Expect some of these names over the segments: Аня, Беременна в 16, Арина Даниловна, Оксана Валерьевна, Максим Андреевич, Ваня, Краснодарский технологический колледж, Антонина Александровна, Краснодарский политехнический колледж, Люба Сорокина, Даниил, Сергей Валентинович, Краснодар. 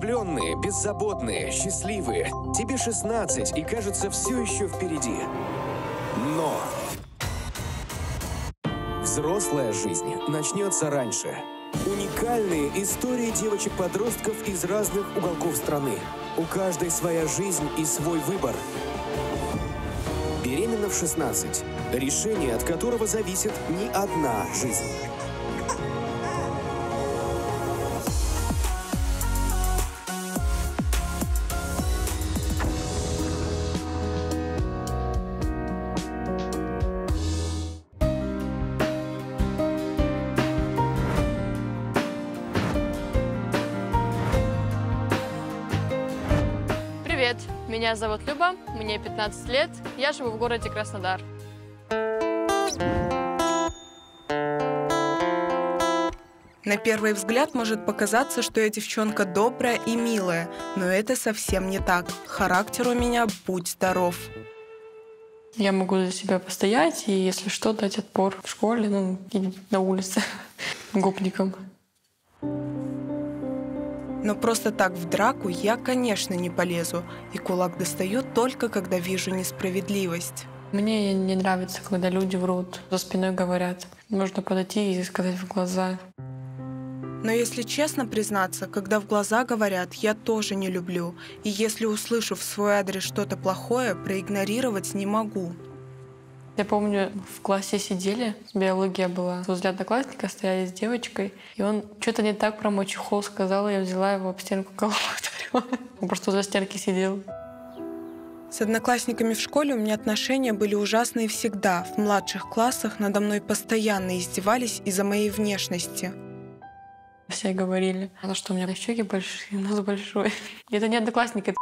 Вдохновленные, беззаботные, счастливые. Тебе 16, и кажется, все еще впереди. Но взрослая жизнь начнется раньше. Уникальные истории девочек-подростков из разных уголков страны. У каждой своя жизнь и свой выбор. Беременна в 16. Решение, от которого зависит не одна жизнь. Меня зовут Люба, мне 15 лет, я живу в городе Краснодар. На первый взгляд может показаться, что я девчонка добрая и милая, но это совсем не так. Характер у меня будь здоров. Я могу за себя постоять и, если что, дать отпор в школе, и на улице гопникам. Но просто так в драку я, конечно, не полезу. И кулак достаю только, когда вижу несправедливость. Мне не нравится, когда люди врут, за спиной говорят. Нужно подойти и сказать в глаза. Но если честно признаться, когда в глаза говорят, я тоже не люблю. И если услышу в свой адрес что-то плохое, проигнорировать не могу. Я помню, в классе сидели, биология была. Возле одноклассника стояли с девочкой, и он что-то не так про мой чехол сказал, и я взяла его об стенку голову. Он просто возле стенки сидел. С одноклассниками в школе у меня отношения были ужасные всегда. В младших классах надо мной постоянно издевались из-за моей внешности. Все говорили, что у меня щеки большие, нос большой. Это не одноклассники, это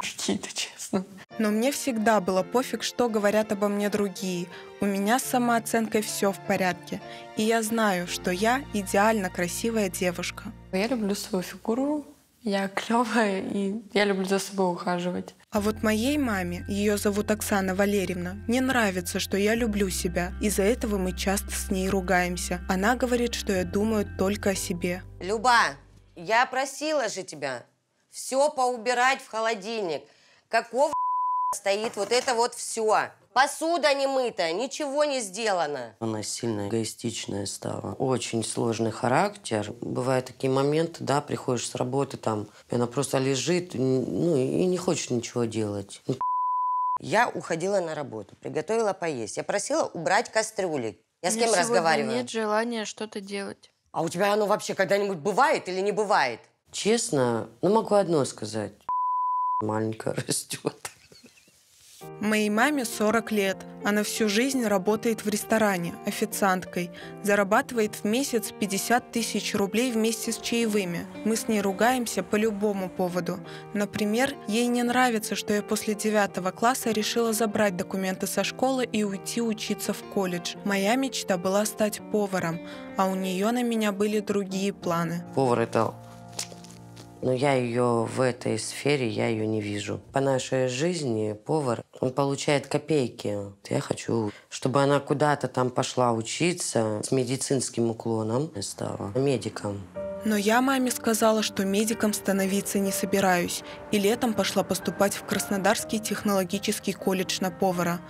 какие-то, честно. Но мне всегда было пофиг, что говорят обо мне другие. У меня с самооценкой все в порядке. И я знаю, что я идеально красивая девушка. Я люблю свою фигуру, я клевая, и я люблю за собой ухаживать. А вот моей маме, ее зовут Оксана Валерьевна, не нравится, что я люблю себя. Из-за этого мы часто с ней ругаемся. Она говорит, что я думаю только о себе. Люба, я просила же тебя все поубирать в холодильник. Какого стоит вот это вот все. Посуда не мыта, ничего не сделано. Она сильно эгоистичная стала. Очень сложный характер. Бывают такие моменты, да, приходишь с работы, там, и она просто лежит, и не хочет ничего делать. Я уходила на работу, приготовила поесть. Я просила убрать кастрюли. Я с кем разговариваю? Нет желания что-то делать. А у тебя оно вообще когда-нибудь бывает или не бывает? Честно, могу одно сказать. Маленько растет. Моей маме 40 лет. Она всю жизнь работает в ресторане официанткой. Зарабатывает в месяц 50 тысяч рублей вместе с чаевыми. Мы с ней ругаемся по любому поводу. Например, ей не нравится, что я после 9 класса решила забрать документы со школы и уйти учиться в колледж. Моя мечта была стать поваром, а у нее на меня были другие планы. Повар – это... Но я ее в этой сфере, я ее не вижу. По нашей жизни повар, он получает копейки. Я хочу, чтобы она куда-то там пошла учиться, с медицинским уклоном стала медиком. Но я маме сказала, что медиком становиться не собираюсь. И летом пошла поступать в Краснодарский технологический колледж на повара.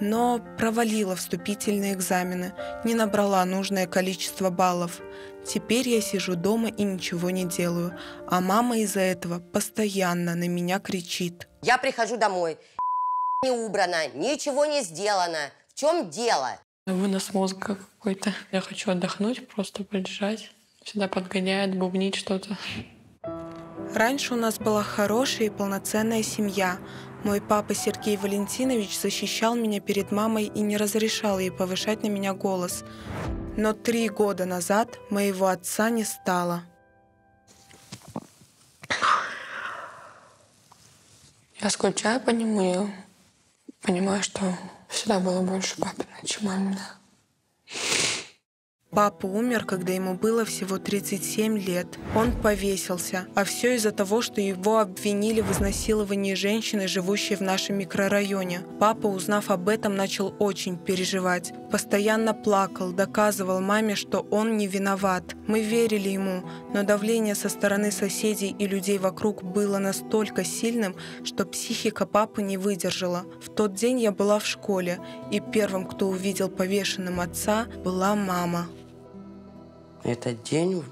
Но провалила вступительные экзамены, не набрала нужное количество баллов. Теперь я сижу дома и ничего не делаю, а мама из-за этого постоянно на меня кричит. Я прихожу домой, не убрано, ничего не сделано. В чем дело? Вынос мозга какой-то. Я хочу отдохнуть, просто полежать. Всегда подгоняет, бубнить что-то. Раньше у нас была хорошая и полноценная семья. Мой папа Сергей Валентинович защищал меня перед мамой и не разрешал ей повышать на меня голос. Но 3 года назад моего отца не стало. Я скучаю по нему и понимаю, что всегда было больше папина, чем мамина. Папа умер, когда ему было всего 37 лет. Он повесился. А все из-за того, что его обвинили в изнасиловании женщины, живущей в нашем микрорайоне. Папа, узнав об этом, начал очень переживать. Постоянно плакал, доказывал маме, что он не виноват. Мы верили ему, но давление со стороны соседей и людей вокруг было настолько сильным, что психика папы не выдержала. В тот день я была в школе, и первым, кто увидел повешенным отца, была мама. Этот день,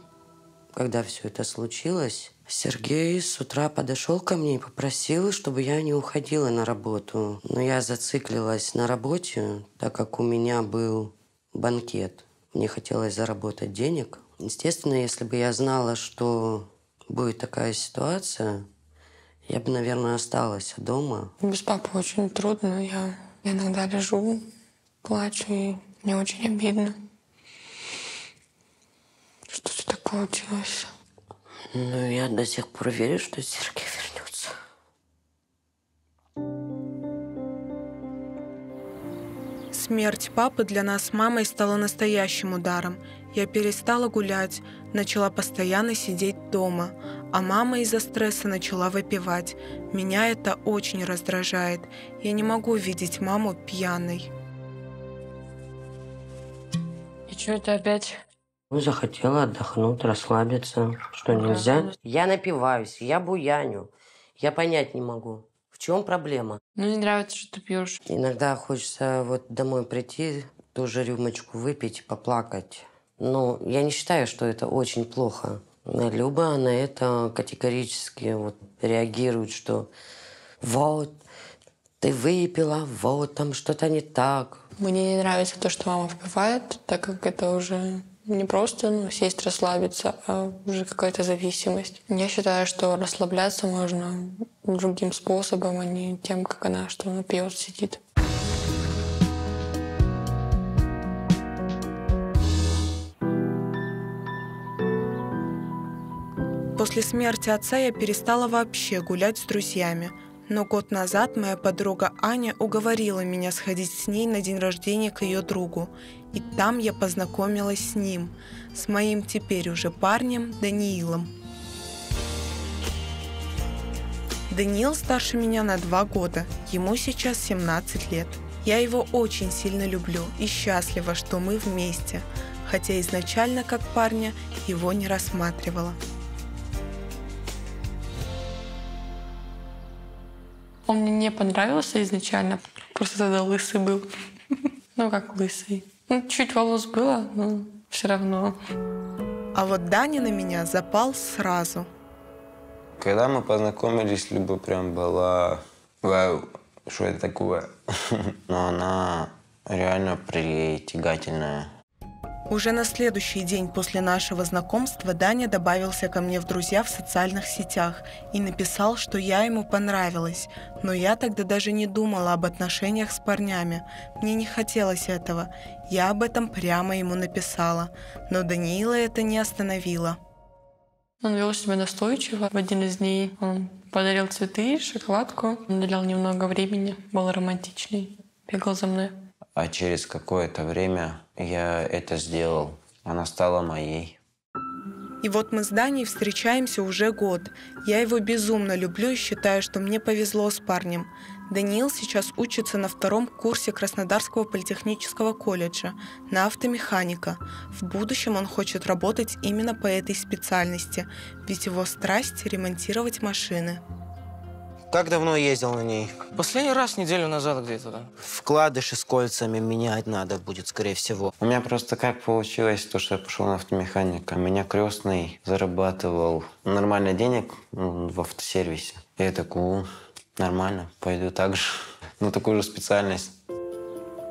когда все это случилось, Сергей с утра подошел ко мне и попросил, чтобы я не уходила на работу. Но я зациклилась на работе, так как у меня был банкет. Мне хотелось заработать денег. Естественно, если бы я знала, что будет такая ситуация, я бы, наверное, осталась дома. Без папы очень трудно. Я иногда лежу, плачу, и мне очень обидно. Что-то так получилось. Ну, я до сих пор верю, что Сергей вернется. Смерть папы для нас с мамой стала настоящим ударом. Я перестала гулять, начала постоянно сидеть дома. А мама из-за стресса начала выпивать. Меня это очень раздражает. Я не могу видеть маму пьяной. И что это опять? Захотела отдохнуть, расслабиться, что нельзя. Я напиваюсь, я буяню, я понять не могу, в чем проблема. Ну, не нравится, что ты пьешь. Иногда хочется вот домой прийти, ту же рюмочку выпить, поплакать. Но я не считаю, что это очень плохо. Люба на это категорически вот реагирует, что вот, ты выпила, вот, там что-то не так. Мне не нравится то, что мама впивает, так как это уже... Не просто сесть, расслабиться, а уже какая-то зависимость. Я считаю, что расслабляться можно другим способом, а не тем, как она, что она пьет, сидит. После смерти отца я перестала вообще гулять с друзьями. Но год назад моя подруга Аня уговорила меня сходить с ней на день рождения к ее другу. И там я познакомилась с ним, с моим теперь уже парнем Даниилом. Даниил старше меня на 2 года, ему сейчас 17 лет. Я его очень сильно люблю и счастлива, что мы вместе, хотя изначально как парня его не рассматривала. Он мне не понравился изначально, просто тогда лысый был. Ну, как лысый. Ну, чуть волос было, но все равно. А вот Даня на меня запал сразу. Когда мы познакомились, Люба прям была... Вау, что это такое? Но она реально притягательная. Уже на следующий день после нашего знакомства Даня добавился ко мне в друзья в социальных сетях и написал, что я ему понравилась. Но я тогда даже не думала об отношениях с парнями. Мне не хотелось этого. Я об этом прямо ему написала. Но Даниила это не остановило. Он вел себя настойчиво. В один из дней он подарил цветы, шоколадку. Он уделял немного времени, был романтичный. Бегал за мной. А через какое-то время я это сделал. Она стала моей. И вот мы с Даней встречаемся уже год. Я его безумно люблю и считаю, что мне повезло с парнем. Даниил сейчас учится на 2-м курсе Краснодарского политехнического колледжа на автомеханика. В будущем он хочет работать именно по этой специальности, ведь его страсть – ремонтировать машины. Как давно ездил на ней? Последний раз неделю назад где-то, да. Вкладыши с кольцами менять надо будет, скорее всего. У меня просто как получилось то, что я пошел на автомеханика. Меня крестный зарабатывал нормально денег в автосервисе. Я такой, нормально, пойду так же, на такую же специальность.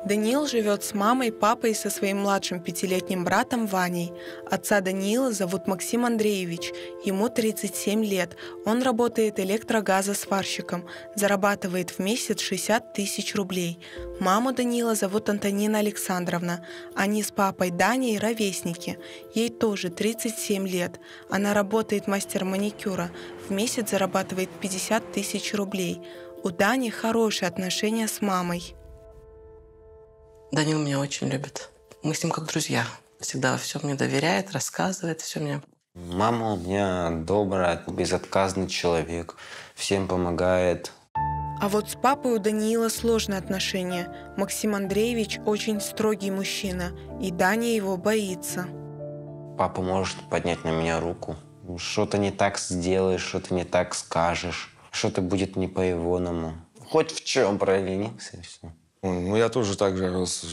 Даниил живет с мамой, папой и со своим младшим 5-летним братом Ваней. Отца Даниила зовут Максим Андреевич. Ему 37 лет. Он работает электрогазосварщиком. Зарабатывает в месяц 60 000 рублей. Маму Даниила зовут Антонина Александровна. Они с папой Даней ровесники. Ей тоже 37 лет. Она работает мастер маникюра. В месяц зарабатывает 50 000 рублей. У Дани хорошие отношения с мамой. Данил меня очень любит. Мы с ним как друзья. всегда все мне доверяет, рассказывает все мне. Мама у меня добрая, безотказный человек, всем помогает. А вот с папой у Даниила сложные отношения. Максим Андреевич очень строгий мужчина, и Даня его боится. Папа может поднять на меня руку. Что-то не так сделаешь, что-то не так скажешь, что-то будет не по-ивоному. Хоть в чем провинился и все. Ну, я тоже так же рос.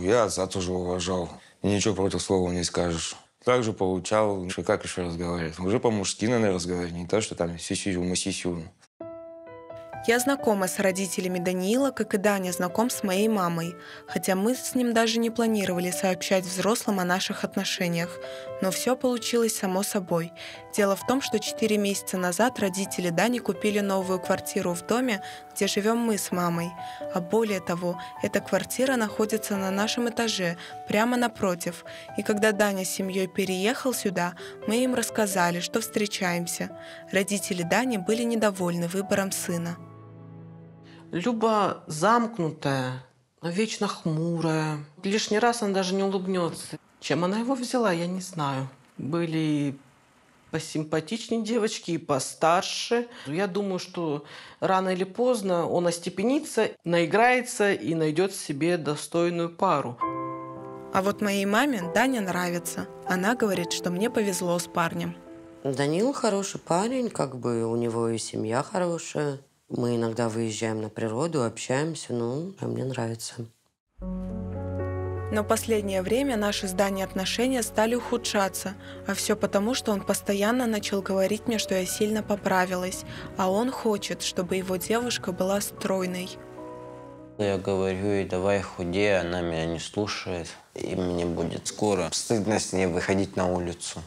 Я отца тоже уважал. И ничего против слова не скажешь. Также получал, что как еще разговаривать. Уже по-мужски, наверное, разговаривать. Не то, что там сисю, мы сисю. Я знакома с родителями Даниила, как и Даня знаком с моей мамой. Хотя мы с ним даже не планировали сообщать взрослым о наших отношениях. Но все получилось само собой. Дело в том, что 4 месяца назад родители Дани купили новую квартиру в доме, где живем мы с мамой. А более того, эта квартира находится на нашем этаже, прямо напротив. И когда Даня с семьей переехал сюда, мы им рассказали, что встречаемся. Родители Дани были недовольны выбором сына. Люба замкнутая, но вечно хмурая. Лишний раз она даже не улыбнется. Чем она его взяла, я не знаю. Были посимпатичнее девочки и постарше. Я думаю, что рано или поздно он остепенится, наиграется и найдет себе достойную пару. А вот моей маме Даня нравится. Она говорит, что мне повезло с парнем. Данил хороший парень, как бы у него и семья хорошая. Мы иногда выезжаем на природу, общаемся, ну, а мне нравится. Но последнее время наши с Даней отношения стали ухудшаться. А все потому, что он постоянно начал говорить мне, что я сильно поправилась. А он хочет, чтобы его девушка была стройной. Я говорю ей, давай худей, она меня не слушает. И мне будет скоро стыдно с ней выходить на улицу.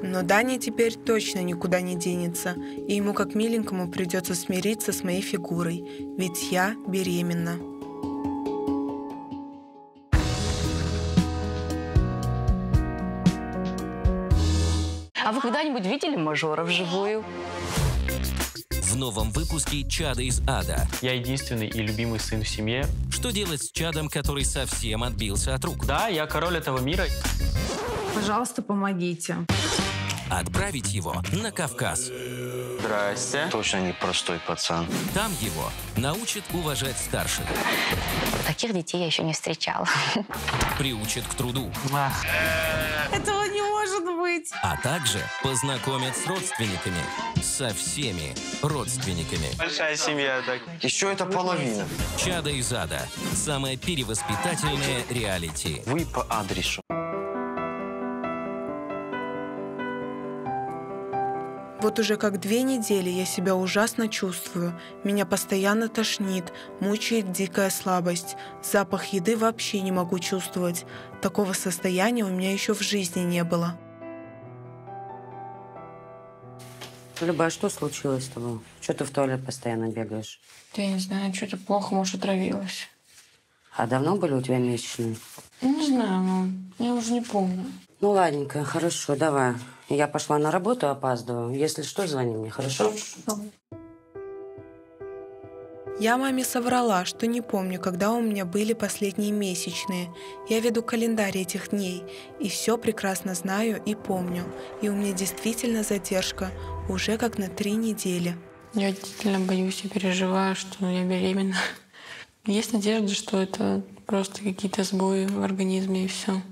Но Даня теперь точно никуда не денется, и ему как миленькому придется смириться с моей фигурой, ведь я беременна. А вы когда-нибудь видели мажора вживую? В новом выпуске «Чада из ада». Я единственный и любимый сын в семье. Что делать с чадом, который совсем отбился от рук? Да, я король этого мира. Пожалуйста, помогите. Отправить его на Кавказ. Здрасте. Точно не простой пацан. Там его научат уважать старших. Таких детей я еще не встречала. Приучат к труду. Ах. Этого не может быть. А также познакомят с родственниками. Со всеми родственниками. Большая семья. Так. Еще это половина. «Чада из ада». Самое перевоспитательное реалити. Вы по адресу. Вот уже как 2 недели я себя ужасно чувствую. Меня постоянно тошнит, мучает дикая слабость. Запах еды вообще не могу чувствовать. Такого состояния у меня еще в жизни не было. Люба, а что случилось с тобой? Что ты в туалет постоянно бегаешь? Да я не знаю, что-то плохо, может, отравилась. А давно были у тебя месячные? Не знаю, мам. Я уже не помню. Ну, ладненько, хорошо, давай. Я пошла на работу, опаздываю. Если что, звони мне, хорошо? Я маме соврала, что не помню, когда у меня были последние месячные. Я веду календарь этих дней, и все прекрасно знаю и помню. И у меня действительно задержка, уже как на 3 недели. Я действительно боюсь и переживаю, что я беременна. Есть надежда, что это просто какие-то сбои в организме и все.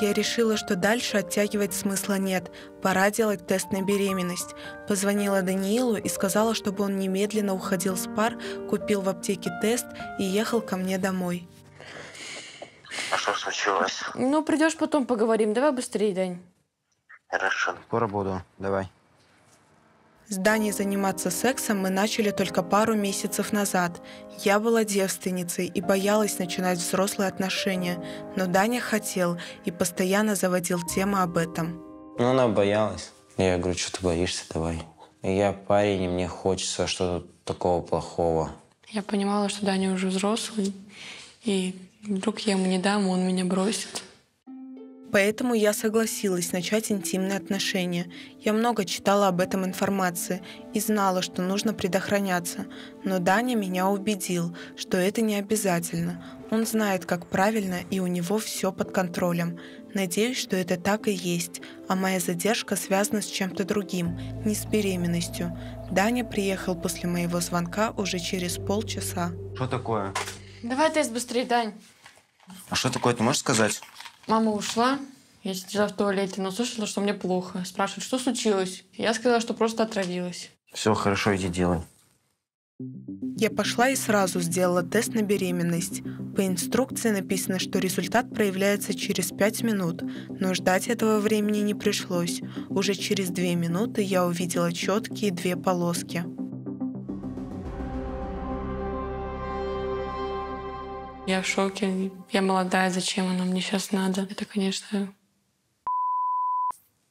Я решила, что дальше оттягивать смысла нет. Пора делать тест на беременность. Позвонила Даниилу и сказала, чтобы он немедленно уходил с пар, купил в аптеке тест и ехал ко мне домой. А что случилось? Ну, придешь потом поговорим. Давай быстрее, Дань. Хорошо. Скоро буду. Давай. С Даней заниматься сексом мы начали только пару месяцев назад. Я была девственницей и боялась начинать взрослые отношения. Но Даня хотел и постоянно заводил тему об этом. Ну, она боялась. Я говорю, что ты боишься, давай. Я парень, и мне хочется что-то такого плохого. Я понимала, что Даня уже взрослый, и вдруг я ему не дам, он меня бросит. Поэтому я согласилась начать интимные отношения. Я много читала об этом информации и знала, что нужно предохраняться. Но Даня меня убедил, что это не обязательно. Он знает, как правильно, и у него все под контролем. Надеюсь, что это так и есть, а моя задержка связана с чем-то другим, не с беременностью. Даня приехал после моего звонка уже через полчаса. Что такое? Давай тест быстрее, Дань. А что такое, ты можешь сказать? Мама ушла, я сидела в туалете, но слышала, что мне плохо. Спрашивает, что случилось? Я сказала, что просто отравилась. Все, хорошо, иди делай. Я пошла и сразу сделала тест на беременность. По инструкции написано, что результат проявляется через 5 минут, но ждать этого времени не пришлось. Уже через 2 минуты я увидела четкие 2 полоски. Я в шоке. Я молодая, зачем оно мне сейчас надо? Это, конечно...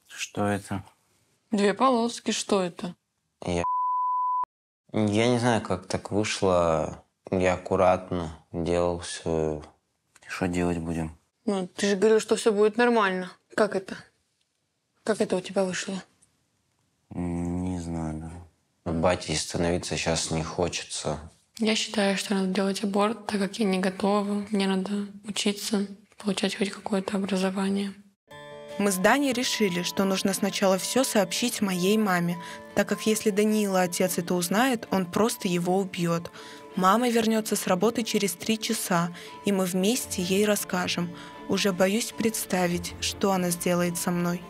Что это? 2 полоски, что это? Я не знаю, как так вышло. Я аккуратно делал все. Что делать будем? Ну, ты же говорил, что все будет нормально. Как это? Как это у тебя вышло? Не знаю. Батей становиться сейчас не хочется. Я считаю, что надо делать аборт, так как я не готова. Мне надо учиться, получать хоть какое-то образование. Мы с Даней решили, что нужно сначала все сообщить моей маме, так как если Даниила отец это узнает, он просто его убьет. Мама вернется с работы через 3 часа, и мы вместе ей расскажем. Уже боюсь представить, что она сделает со мной.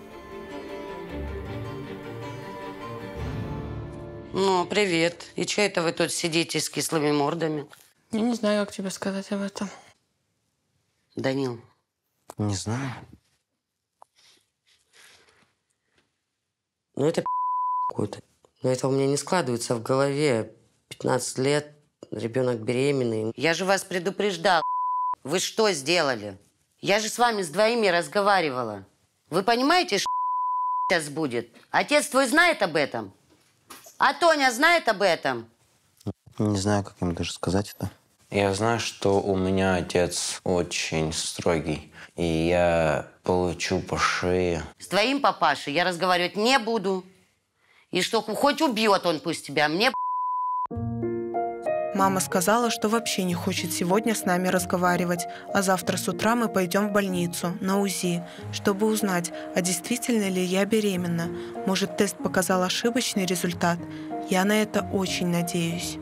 Ну, привет. И че это вы тут сидите с кислыми мордами? Я не знаю, как тебе сказать об этом. Данил. Не знаю. Ну, это какой-то. Но это у меня не складывается в голове. 15 лет, ребенок беременный. Я же вас предупреждал. Вы что сделали? Я же с вами с двоими разговаривала. Вы понимаете, что сейчас будет? Отец твой знает об этом? А Тоня знает об этом? Не знаю, как им даже сказать это. Я знаю, что у меня отец очень строгий, и я получу по шее. С твоим папашей я разговаривать не буду. И что, хоть убьет он пусть тебя, а мне... Мама сказала, что вообще не хочет сегодня с нами разговаривать, а завтра с утра мы пойдем в больницу, на УЗИ, чтобы узнать, а действительно ли я беременна. Может, тест показал ошибочный результат? Я на это очень надеюсь.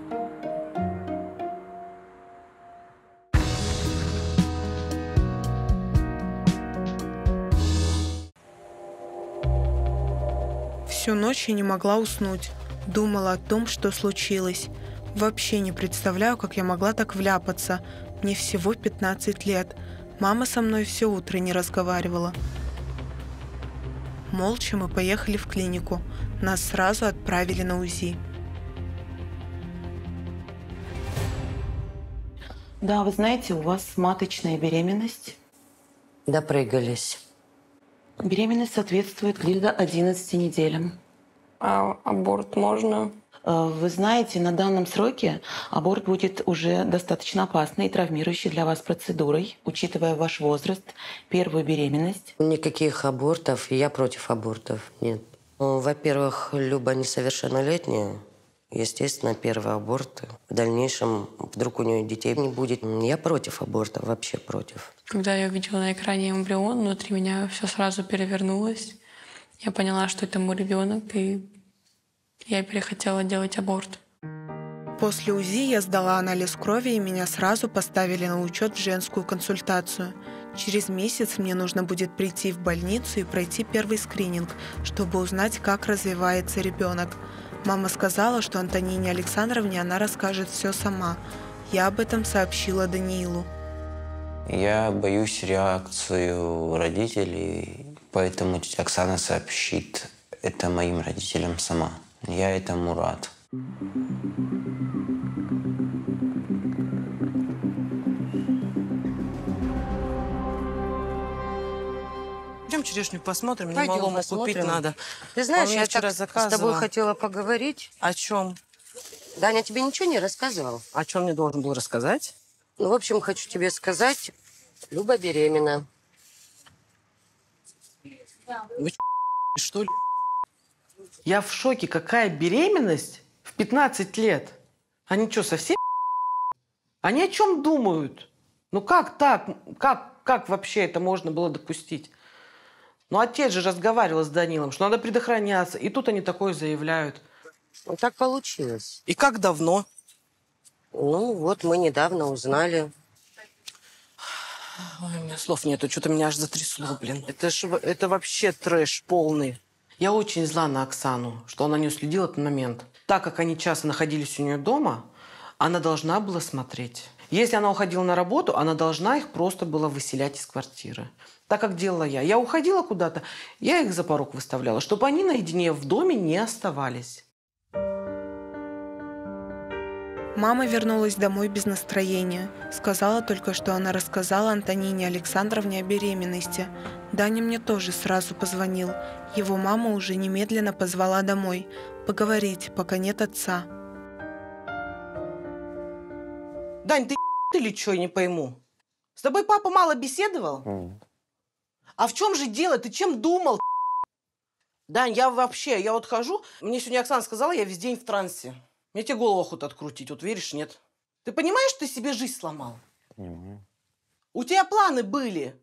Всю ночь я не могла уснуть. Думала о том, что случилось. Вообще не представляю, как я могла так вляпаться. Мне всего 15 лет. Мама со мной все утро не разговаривала. Молча мы поехали в клинику. Нас сразу отправили на УЗИ. Да, вы знаете, у вас маточная беременность. Допрыгались. Беременность соответствует где-то 11 неделям. А аборт можно? Вы знаете, на данном сроке аборт будет уже достаточно опасной и травмирующей для вас процедурой, учитывая ваш возраст, первую беременность. Никаких абортов, я против абортов, нет. Ну, во-первых, Люба несовершеннолетняя, естественно, первый аборт. В дальнейшем вдруг у нее детей не будет. Я против аборта, вообще против. Когда я увидела на экране эмбрион, внутри меня все сразу перевернулось. Я поняла, что это мой ребенок, и я перехотела делать аборт. После УЗИ я сдала анализ крови, и меня сразу поставили на учет в женскую консультацию. Через месяц мне нужно будет прийти в больницу и пройти первый скрининг, чтобы узнать, как развивается ребенок. Мама сказала, что Антонине Александровне она расскажет все сама. Я об этом сообщила Даниилу. Я боюсь реакцию родителей, поэтому тетя Оксана сообщит это моим родителям сама. Я этому рад. Идем черешню посмотрим, мне малому купить надо. Ты знаешь, я вчера заказывала. С тобой хотела поговорить. О чем? Даня тебе ничего не рассказывал? О чем мне должен был рассказать? Ну, в общем, хочу тебе сказать, Люба беременна. Вы что ли? Я в шоке. Какая беременность в 15 лет? Они что, совсем? Они о чем думают? Ну как так? Как вообще это можно было допустить? Ну отец же разговаривал с Данилом, что надо предохраняться. И тут они такое заявляют. Ну так получилось. И как давно? Ну вот мы недавно узнали. Ой, у меня слов нету, что-то меня аж затрясло, блин. Это вообще трэш полный. Я очень зла на Оксану, что она не уследила этот момент. Так как они часто находились у нее дома, она должна была смотреть. Если она уходила на работу, она должна их просто была выселять из квартиры. Так как делала я. Я уходила куда-то, я их за порог выставляла, чтобы они наедине в доме не оставались. Мама вернулась домой без настроения. Сказала только, что она рассказала Антонине Александровне о беременности. Даня мне тоже сразу позвонил. Его мама уже немедленно позвала домой. Поговорить, пока нет отца. Дань, ты или что, я не пойму? С тобой папа мало беседовал? А в чем же дело? Ты чем думал? Дань, я вот хожу. Мне сегодня Оксана сказала, я весь день в трансе. Мне тебе голову охота открутить, вот веришь, нет? Ты понимаешь, ты себе жизнь сломал? Понимаю. У тебя планы были.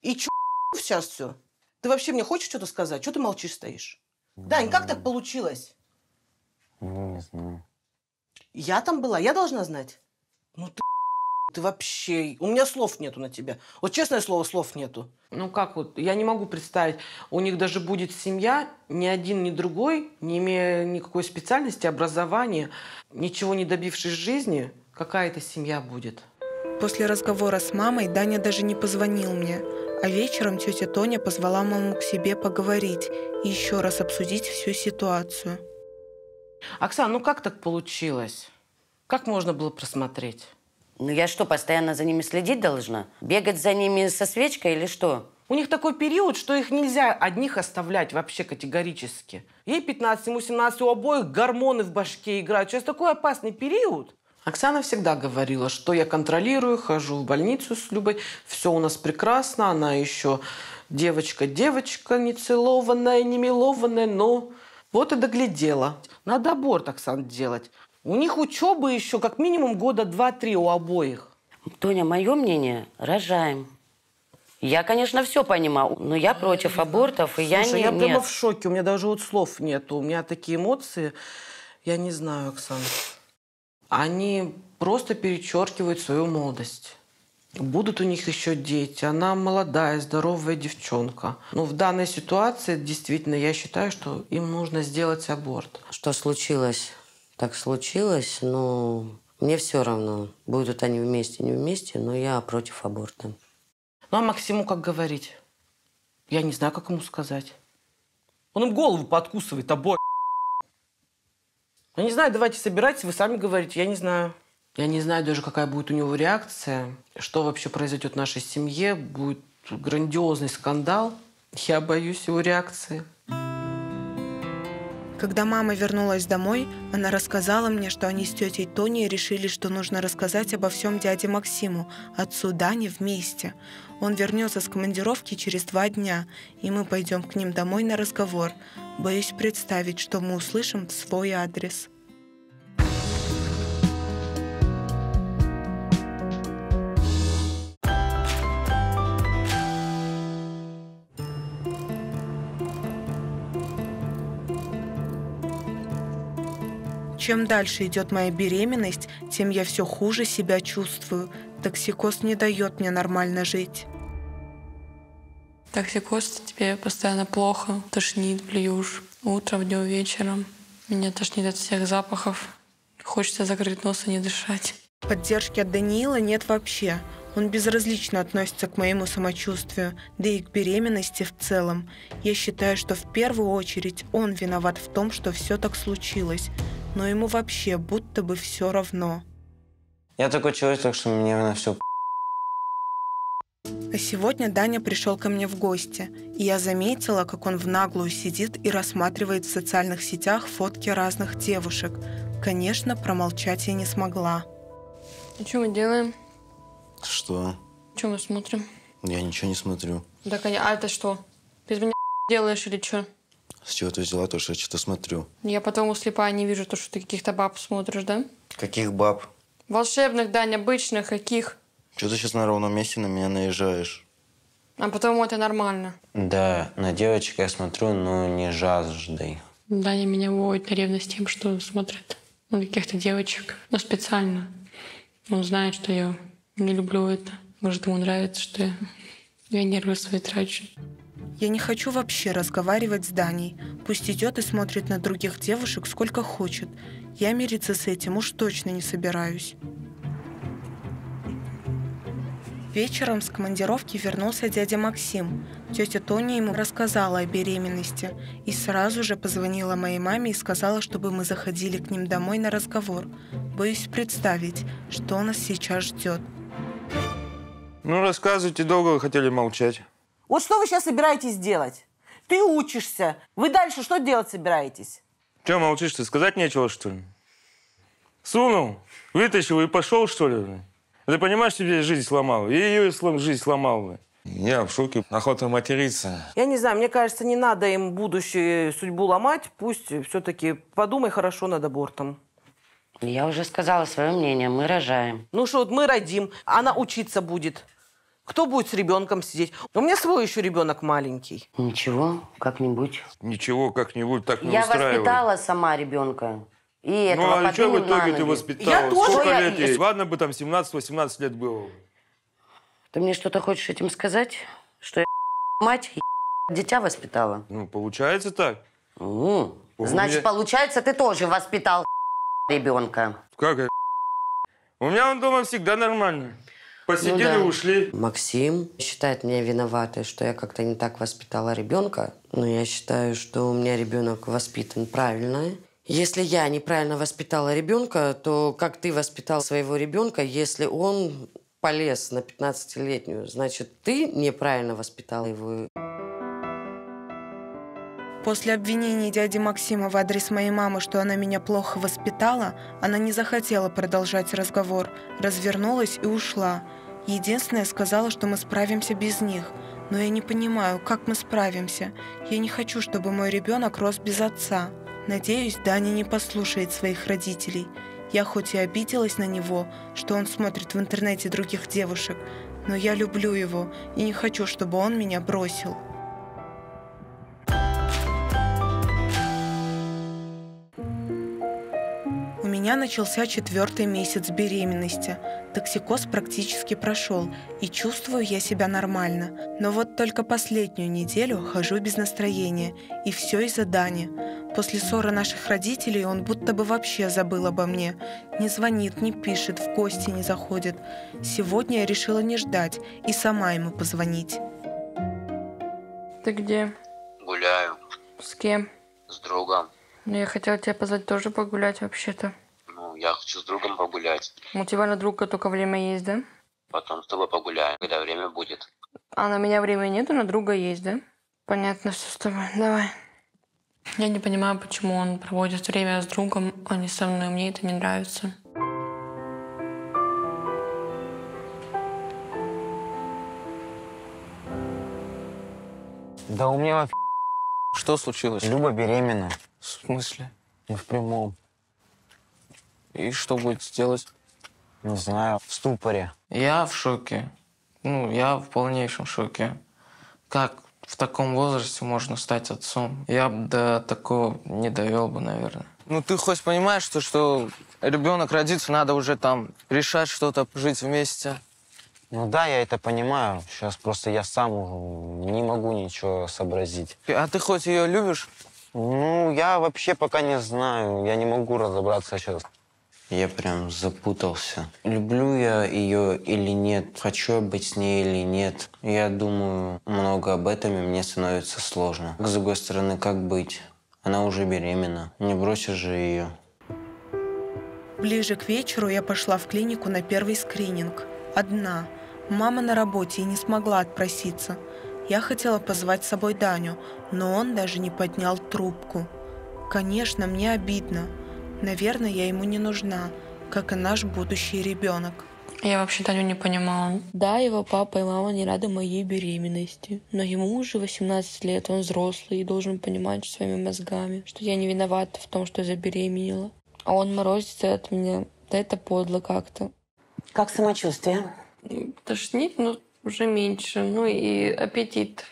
И чё сейчас все? Ты вообще мне хочешь что-то сказать? Чё ты молчишь стоишь? Не Дань, как так получилось? Не знаю. Я там была, я должна знать? Ну ты вообще... У меня слов нету на тебя. Вот честное слово, слов нету. Ну как вот, я не могу представить. У них даже будет семья, ни один, ни другой, не имея никакой специальности, образования, ничего не добившись жизни, какая-то семья будет. После разговора с мамой Даня даже не позвонил мне. А вечером тетя Тоня позвала маму к себе поговорить и еще раз обсудить всю ситуацию. Оксана, ну как так получилось? Как можно было просмотреть? Ну я что, постоянно за ними следить должна? Бегать за ними со свечкой или что? У них такой период, что их нельзя одних оставлять вообще категорически. Ей 15, ему 17, у обоих гормоны в башке играют. Сейчас такой опасный период. Оксана всегда говорила, что я контролирую, хожу в больницу с Любой, все у нас прекрасно, она еще девочка, не целованная, не милованная, но вот и доглядела. Надо аборт, Оксана, делать. У них учеба еще как минимум года 2-3 у обоих. Тоня, мое мнение, рожаем. Я, конечно, все понимаю, но я против абортов, и слушай, я прямо в шоке, у меня даже вот слов нету, у меня такие эмоции, я не знаю, Оксана. Они просто перечеркивают свою молодость. Будут у них еще дети, она молодая, здоровая девчонка. Но в данной ситуации, действительно, я считаю, что им нужно сделать аборт. Что случилось? Так случилось, но мне все равно, будут они вместе, не вместе, но я против аборта. Ну, а Максиму как говорить? Я не знаю, как ему сказать. Он им голову подкусывает, обои. Я не знаю, давайте собирайтесь, вы сами говорите, я не знаю. Я не знаю даже, какая будет у него реакция, что вообще произойдет в нашей семье, будет грандиозный скандал. Я боюсь его реакции. Когда мама вернулась домой, она рассказала мне, что они с тетей Тоней решили, что нужно рассказать обо всем дяде Максиму, отцу Дани, вместе. Он вернется с командировки через 2 дня, и мы пойдем к ним домой на разговор. Боюсь представить, что мы услышим в свой адрес. Чем дальше идет моя беременность, тем я все хуже себя чувствую. Токсикоз не дает мне нормально жить. Токсикоз, тебе постоянно плохо, тошнит, блюешь. Утром, днем, вечером. Меня тошнит от всех запахов. Хочется закрыть нос и не дышать. Поддержки от Даниила нет вообще. Он безразлично относится к моему самочувствию, да и к беременности в целом. Я считаю, что в первую очередь он виноват в том, что все так случилось. Но ему вообще будто бы все равно. Я такой человек, что мне на все. А сегодня Даня пришел ко мне в гости, и я заметила, как он в наглую сидит и рассматривает в социальных сетях фотки разных девушек. Конечно, промолчать я не смогла. А что мы делаем? Что? Что мы смотрим? Я ничего не смотрю. Да, конечно. А это что? Без меня делаешь или что? С чего ты взяла то, что я что-то смотрю? Я потом у слепая не вижу то, что ты каких-то баб смотришь, да? Каких баб? Волшебных, Дань, обычных, каких? Чего ты сейчас на ровном месте на меня наезжаешь? А потому это нормально. Да, на девочек я смотрю, но не жаждой. Даня меня выводит на ревность тем, что смотрит на каких-то девочек. Но специально. Он знает, что я не люблю это. Может, ему нравится, что я нервы свои трачу. Я не хочу вообще разговаривать с Даней. Пусть идет и смотрит на других девушек сколько хочет. Я мириться с этим уж точно не собираюсь. Вечером с командировки вернулся дядя Максим. Тетя Тоня ему рассказала о беременности и сразу же позвонила моей маме и сказала, чтобы мы заходили к ним домой на разговор. Боюсь представить, что нас сейчас ждет. Ну, рассказывайте, долго вы хотели молчать. Вот что вы сейчас собираетесь делать? Ты учишься. Вы дальше что делать собираетесь? Че молчишь ты? Сказать нечего, что ли? Сунул, вытащил и пошел, что ли? Ты понимаешь, тебе жизнь сломала? И ее жизнь сломала. Я в шоке. Охота материться. Я не знаю, мне кажется, не надо им будущую судьбу ломать. Пусть все-таки подумай хорошо над абортом. Я уже сказала свое мнение. Мы рожаем. Ну что, вот мы родим. Она учиться будет. Кто будет с ребенком сидеть? У меня свой еще ребенок маленький. Ничего, как-нибудь. Ничего, как-нибудь так не устраивает. Я воспитала сама ребенка. И ну, а что в итоге ты воспитала? Я тоже. Лет есть? Ладно бы там 17-18 лет было. Ты мне что-то хочешь этим сказать? Что я мать и дитя воспитала? Ну, получается так. Значит, получается, ты тоже воспитал ребенка. Как это? У меня он дома всегда нормально. Посидели, ну, да. Ушли. Максим считает меня виноватой, что я как-то не так воспитала ребенка. Но я считаю, что у меня ребенок воспитан правильно. Если я неправильно воспитала ребенка, то как ты воспитал своего ребенка, если он полез на 15-летнюю? Значит, ты неправильно воспитал его. После обвинений дяди Максима в адрес моей мамы, что она меня плохо воспитала, она не захотела продолжать разговор, развернулась и ушла. Единственное, сказала, что мы справимся без них. Но я не понимаю, как мы справимся. Я не хочу, чтобы мой ребенок рос без отца. Надеюсь, Даня не послушает своих родителей. Я хоть и обиделась на него, что он смотрит в интернете других девушек, но я люблю его и не хочу, чтобы он меня бросил. У меня начался 4-й месяц беременности. Токсикоз практически прошел, и чувствую я себя нормально. Но вот только последнюю неделю хожу без настроения, и все из-за Дани. После ссоры наших родителей он будто бы вообще забыл обо мне. Не звонит, не пишет, в гости не заходит. Сегодня я решила не ждать и сама ему позвонить. Ты где? Гуляю. С кем? С другом. Ну, я хотела тебя позвать тоже погулять вообще-то. Ну, я хочу с другом погулять. У тебя на друга только время есть, да? Потом с тобой погуляем, когда время будет. А на меня времени нету, на друга есть, да? Понятно, что с тобой. Давай. Я не понимаю, почему он проводит время с другом, а не со мной. Мне это не нравится. Да у меня вообще... Что случилось? Люба беременна. В смысле? Ну, в прямом. И что будет делать? Не знаю. В ступоре. Я в шоке. Ну, я в полнейшем шоке. Как? В таком возрасте можно стать отцом. Я бы до такого не довел бы, наверное. Ну, ты хоть понимаешь, что ребенок родится, надо уже там решать что-то, жить вместе? Ну да, я это понимаю. Сейчас просто я сам не могу ничего сообразить. А ты хоть ее любишь? Ну, я вообще пока не знаю. Я не могу разобраться сейчас. Я прям запутался. Люблю я ее или нет? Хочу я быть с ней или нет? Я думаю много об этом, и мне становится сложно. С другой стороны, как быть? Она уже беременна. Не бросишь же ее. Ближе к вечеру я пошла в клинику на первый скрининг. Одна. Мама на работе и не смогла отпроситься. Я хотела позвать с собой Даню, но он даже не поднял трубку. Конечно, мне обидно. Наверное, я ему не нужна, как и наш будущий ребенок. Я вообще Таню не понимала. Да, его папа и мама не рады моей беременности. Но ему уже 18 лет, он взрослый и должен понимать своими мозгами, что я не виновата в том, что забеременела. А он морозится от меня. Да это подло как-то. Как самочувствие? Тошнит, но уже меньше. Ну и аппетит.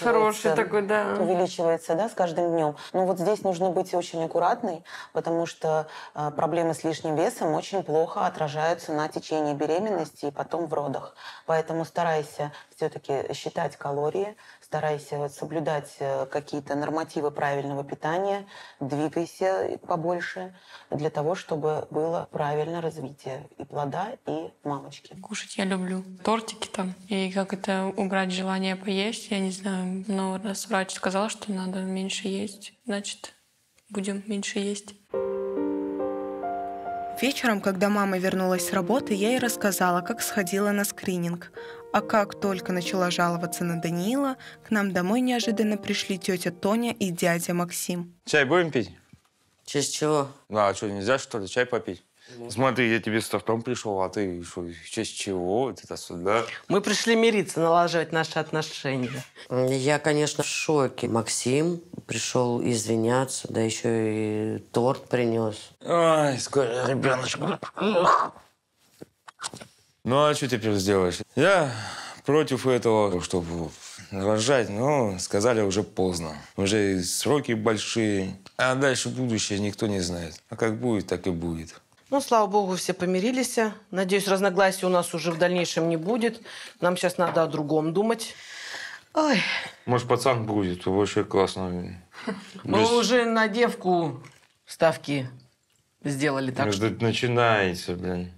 Хороший такой, да. Увеличивается, да, с каждым днем. Но вот здесь нужно быть очень аккуратной, потому что проблемы с лишним весом очень плохо отражаются на течении беременности и потом в родах. Поэтому старайся все-таки считать калории, старайся вот соблюдать какие-то нормативы правильного питания, двигайся побольше для того, чтобы было правильное развитие и плода, и мамочки. Кушать я люблю. Тортики там. И как это убрать желание поесть, я не знаю. Но раз врач сказал, что надо меньше есть, значит, будем меньше есть. Вечером, когда мама вернулась с работы, я ей рассказала, как сходила на скрининг. А как только начала жаловаться на Даниила, к нам домой неожиданно пришли тетя Тоня и дядя Максим. Чай будем пить? Чай с чего? А что, нельзя, что ли, чай попить? Ну. Смотри, я тебе с тортом пришел, а ты что, в честь чего? Это сюда. Мы пришли мириться, налаживать наши отношения. Я, конечно, в шоке. Максим пришел извиняться, да еще и торт принес. Ай, скоро, ребеночек. Ну, а что теперь сделаешь? Я против этого, чтобы рожать, но сказали уже поздно. Уже и сроки большие, а дальше будущее никто не знает. А как будет, так и будет. Ну, слава богу, все помирились. Надеюсь, разногласий у нас уже в дальнейшем не будет. Нам сейчас надо о другом думать. Ой. Может, пацан будет, вообще классно. Мы уже на девку ставки сделали, так что... Начинается, блин.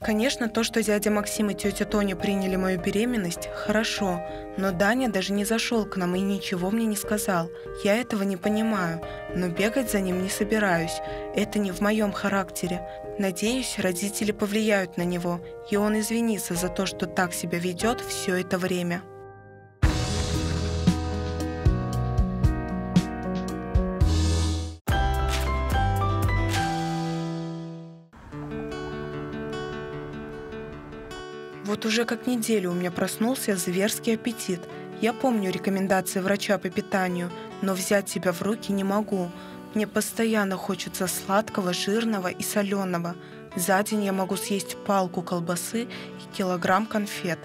Конечно, то, что дядя Максим и тетя Тоня приняли мою беременность, хорошо. Но Даня даже не зашел к нам и ничего мне не сказал. Я этого не понимаю, но бегать за ним не собираюсь. Это не в моем характере. Надеюсь, родители повлияют на него, и он извинится за то, что так себя ведет все это время. Вот уже как неделю у меня проснулся зверский аппетит. Я помню рекомендации врача по питанию, но взять себя в руки не могу. Мне постоянно хочется сладкого, жирного и соленого. За день я могу съесть палку колбасы и килограмм конфет.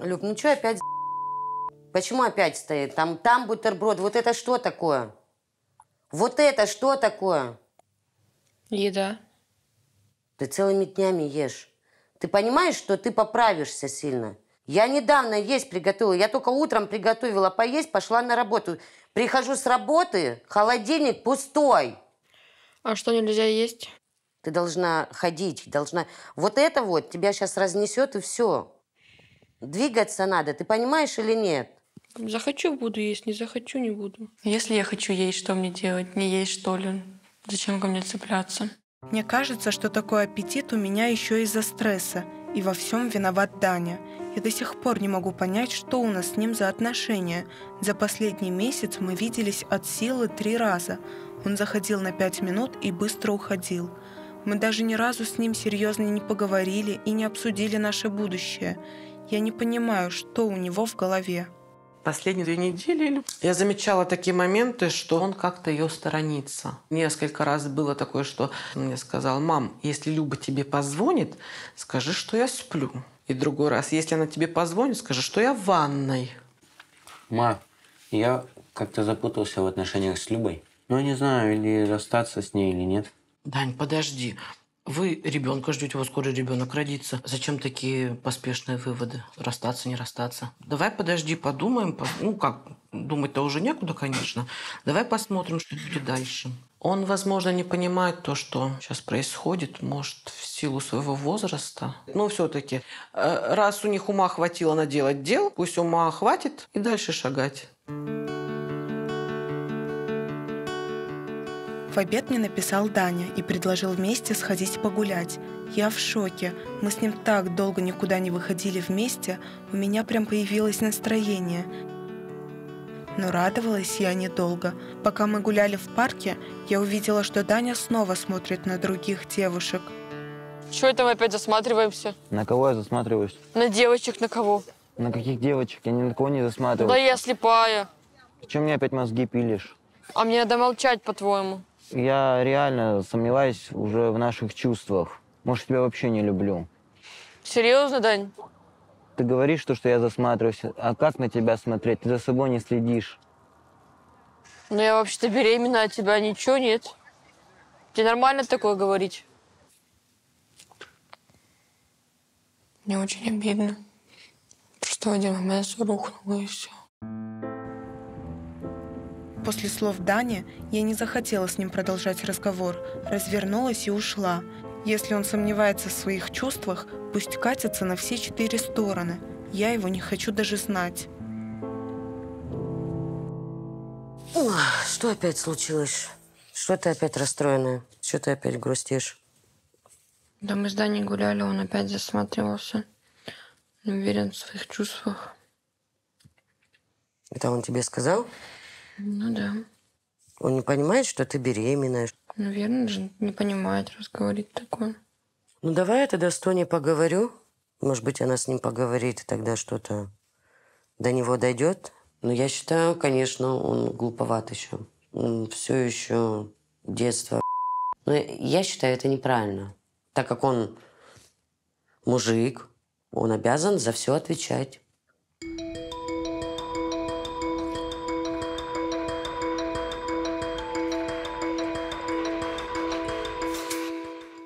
Люб, ну что опять? Почему опять стоит? Там бутерброд. Вот это что такое? Вот это что такое? Еда. Ты целыми днями ешь. Ты понимаешь, что ты поправишься сильно? Я недавно есть приготовила. Я только утром приготовила поесть, пошла на работу. Прихожу с работы, холодильник пустой. А что нельзя есть? Ты должна ходить, должна... Вот это вот тебя сейчас разнесет и все. Двигаться надо, ты понимаешь или нет? Захочу, буду есть, не захочу, не буду. Если я хочу есть, что мне делать? Не есть, что ли? Зачем ко мне цепляться? Мне кажется, что такой аппетит у меня еще из-за стресса, и во всем виноват Даня. Я до сих пор не могу понять, что у нас с ним за отношения. За последний месяц мы виделись от силы 3 раза. Он заходил на 5 минут и быстро уходил. Мы даже ни разу с ним серьезно не поговорили и не обсудили наше будущее. Я не понимаю, что у него в голове. Последние 2 недели я замечала такие моменты, что он как-то ее сторонится. Несколько раз было такое, что он мне сказал: «Мам, если Люба тебе позвонит, скажи, что я сплю». И другой раз: «Если она тебе позвонит, скажи, что я в ванной». Ма, я как-то запутался в отношениях с Любой. Ну, я не знаю, или расстаться с ней, или нет. Дань, подожди. Вы ребенка ждете, вот скоро ребенок родится. Зачем такие поспешные выводы? Расстаться, не расстаться? Давай подожди, подумаем. Ну как, думать-то уже некуда, конечно. Давай посмотрим, что будет дальше. Он, возможно, не понимает то, что сейчас происходит, может, в силу своего возраста. Но все-таки, раз у них ума хватило наделать дел, пусть ума хватит и дальше шагать. В обед мне написал Даня и предложил вместе сходить погулять. Я в шоке. Мы с ним так долго никуда не выходили вместе, у меня прям появилось настроение. Но радовалась я недолго. Пока мы гуляли в парке, я увидела, что Даня снова смотрит на других девушек. Чего это мы опять засматриваемся? На кого я засматриваюсь? На девочек, на кого? На каких девочек? Я ни на кого не засматриваюсь. Да я слепая. Ты чё мне опять мозги пилишь? А мне надо молчать, по-твоему. Я реально сомневаюсь уже в наших чувствах. Может, тебя вообще не люблю. Серьезно, Дань? Ты говоришь, что я засматриваюсь. А как на тебя смотреть? Ты за собой не следишь. Ну, я вообще-то беременна, от тебя ничего нет. Тебе нормально такое говорить? Мне очень обидно. Просто в один момент все рухнуло, и все. После слов Дани я не захотела с ним продолжать разговор, развернулась и ушла. Если он сомневается в своих чувствах, пусть катится на все 4 стороны. Я его не хочу даже знать. Что опять случилось? Что ты опять расстроенная? Что ты опять грустишь? Да мы с Даней гуляли, он опять засматривался. Не уверен в своих чувствах. Это он тебе сказал? Ну да. Он не понимает, что ты беременная? Ну верно же, не понимает, раз говорит такое. Ну давай я тогда с Тони поговорю. Может быть, она с ним поговорит, и тогда что-то до него дойдет. Но я считаю, конечно, он глуповат еще. Он все еще детство. Но я считаю, это неправильно. Так как он мужик, он обязан за все отвечать.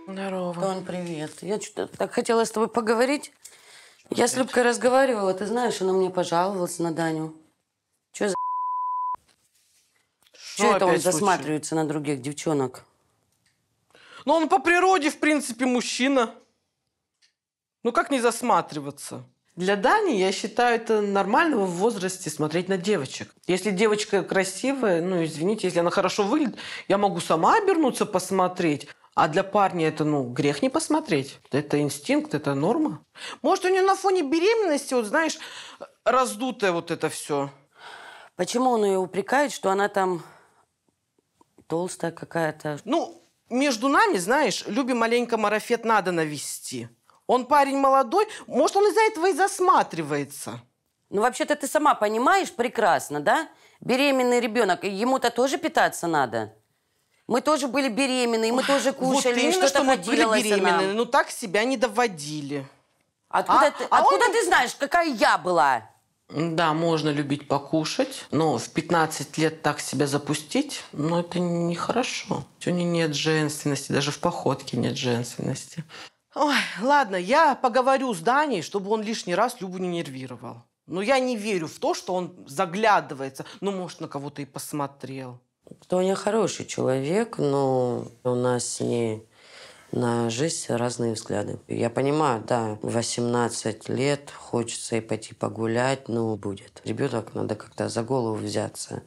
Здорово. Тон, привет. Я что-то так хотела с тобой поговорить. Я с Любкой разговаривала, ты знаешь, она мне пожаловалась на Даню. Что за... Что это он засматривается на других девчонок? Ну, он по природе, в принципе, мужчина. Ну, как не засматриваться? Для Дани, я считаю, это нормально в возрасте смотреть на девочек. Если девочка красивая, ну, извините, если она хорошо выглядит, я могу сама обернуться, посмотреть. А для парня это, ну, грех не посмотреть. Это инстинкт, это норма. Может, у нее на фоне беременности, вот знаешь, раздутое вот это все. Почему он ее упрекает, что она там толстая какая-то? Ну, между нами, знаешь, Любе маленько марафет надо навести. Он парень молодой, может, он из-за этого и засматривается. Ну, вообще-то ты сама понимаешь прекрасно, да? Беременный ребенок, ему-то тоже питаться надо. Мы тоже были беременны, мы тоже кушали, вот именно, что мы были беременны, но так себя не доводили. Откуда ты знаешь, какая я была? Да, можно любить покушать, но в 15 лет так себя запустить, но это нехорошо. У нее нет женственности, даже в походке нет женственности. Ой, ладно, я поговорю с Даней, чтобы он лишний раз Любу не нервировал. Но я не верю в то, что он заглядывается, ну, может, на кого-то и посмотрел. Тоня хороший человек, но у нас с ней на жизнь разные взгляды. Я понимаю, да, 18 лет, хочется и пойти погулять, но будет. Ребенок надо как-то за голову взяться.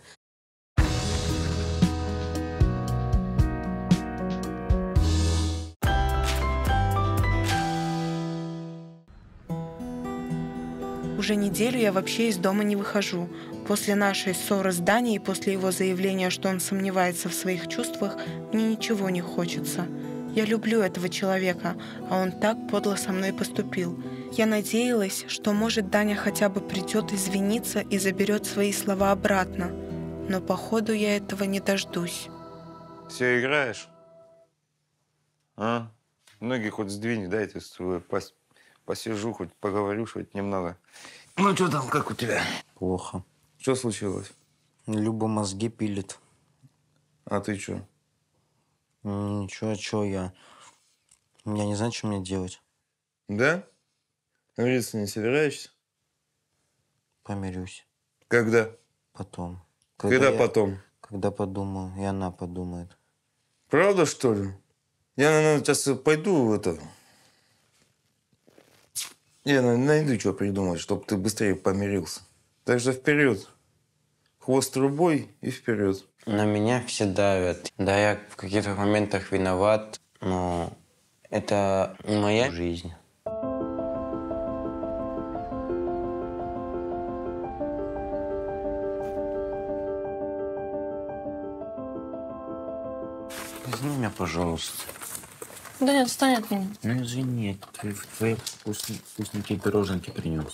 Уже неделю я вообще из дома не выхожу. После нашей ссоры с Даней и после его заявления, что он сомневается в своих чувствах, мне ничего не хочется. Я люблю этого человека, а он так подло со мной поступил. Я надеялась, что, может, Даня хотя бы придет извиниться и заберет свои слова обратно. Но, походу, я этого не дождусь. Все играешь? А? Ноги хоть сдвинь, дайте с тобой посижу, хоть поговорю, хоть немного. Ну, что там, как у тебя? Плохо. Что случилось? Люба мозги пилит. А ты что? Ничего, что я? Я не знаю, что мне делать. Да? Мириться не собираешься? Помирюсь. Когда? Потом. Когда потом? Когда подумаю, и она подумает. Правда, что ли? Я, наверное, сейчас пойду в это... Я найду, что придумать, чтобы ты быстрее помирился. Так что вперед. Хвост трубой и вперед. На меня все давят. Да, я в каких-то моментах виноват, но это моя жизнь. Возьми меня, пожалуйста. Да нет, отстань от меня. Ну извини, я твои вкусненькие пироженки принес.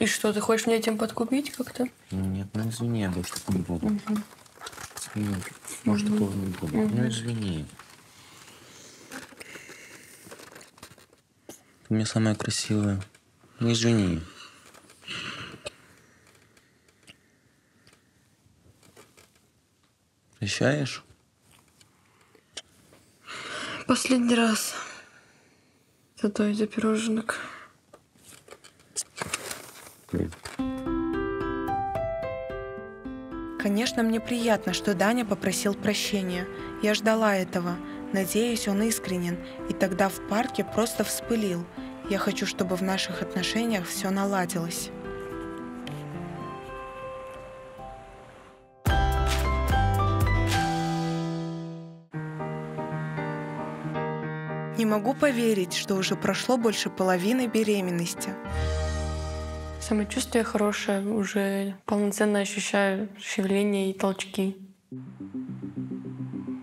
И что, ты хочешь меня этим подкупить как-то? Нет, ну извини, я больше не буду. Угу. Нет, может, такого не буду. Угу. Ну извини. Ты мне самая красивая. Ну извини. Прощаешь? Последний раз. Зато из-за пироженок. Конечно, мне приятно, что Даня попросил прощения. Я ждала этого. Надеюсь, он искренен. И тогда в парке просто вспылил. Я хочу, чтобы в наших отношениях все наладилось. Не могу поверить, что уже прошло больше половины беременности. Самочувствие хорошее, уже полноценно ощущаю шевеление и толчки.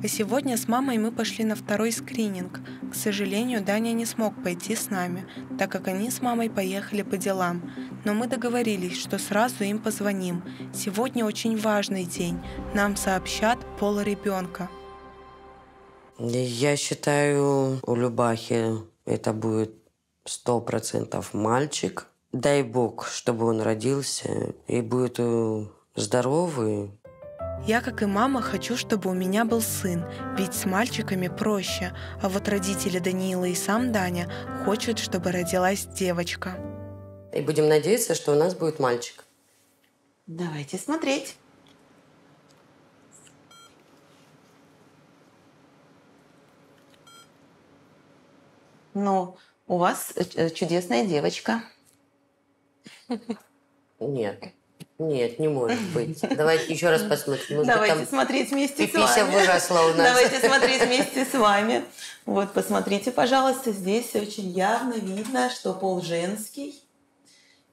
А сегодня с мамой мы пошли на второй скрининг. К сожалению, Даня не смог пойти с нами, так как они с мамой поехали по делам. Но мы договорились, что сразу им позвоним. Сегодня очень важный день. Нам сообщат пол ребенка. Я считаю, у Любахи это будет 100% мальчик. Дай Бог, чтобы он родился и будет здоровый. Я, как и мама, хочу, чтобы у меня был сын, ведь с мальчиками проще. А вот родители Даниила и сам Даня хотят, чтобы родилась девочка. И будем надеяться, что у нас будет мальчик. Давайте смотреть. Ну, у вас чудесная девочка. Нет, нет, не может быть. Давайте еще раз посмотрим. Может, давайте смотреть вместе с вами. Выросла у нас. Давайте смотреть вместе с вами. Вот, посмотрите, пожалуйста, здесь очень явно видно, что пол женский.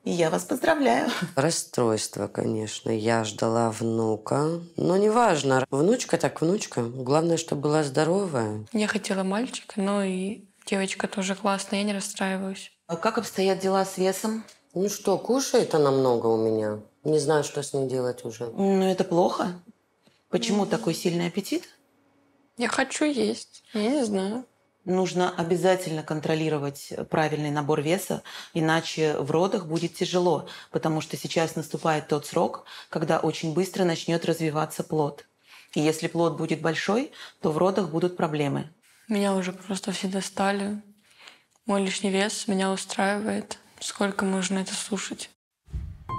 И я вас поздравляю. Расстройство, конечно. Я ждала внука. Но неважно. Внучка так внучка. Главное, чтобы была здоровая. Я хотела мальчика, но и... Девочка тоже классная, я не расстраиваюсь. А как обстоят дела с весом? Ну что, кушает она много у меня. Не знаю, что с ней делать уже. Ну это плохо. Почему такой сильный аппетит? Я хочу есть, я не знаю. Нужно обязательно контролировать правильный набор веса, иначе в родах будет тяжело, потому что сейчас наступает тот срок, когда очень быстро начнет развиваться плод. И если плод будет большой, то в родах будут проблемы. Меня уже просто все достали. Мой лишний вес меня устраивает. Сколько можно это слушать?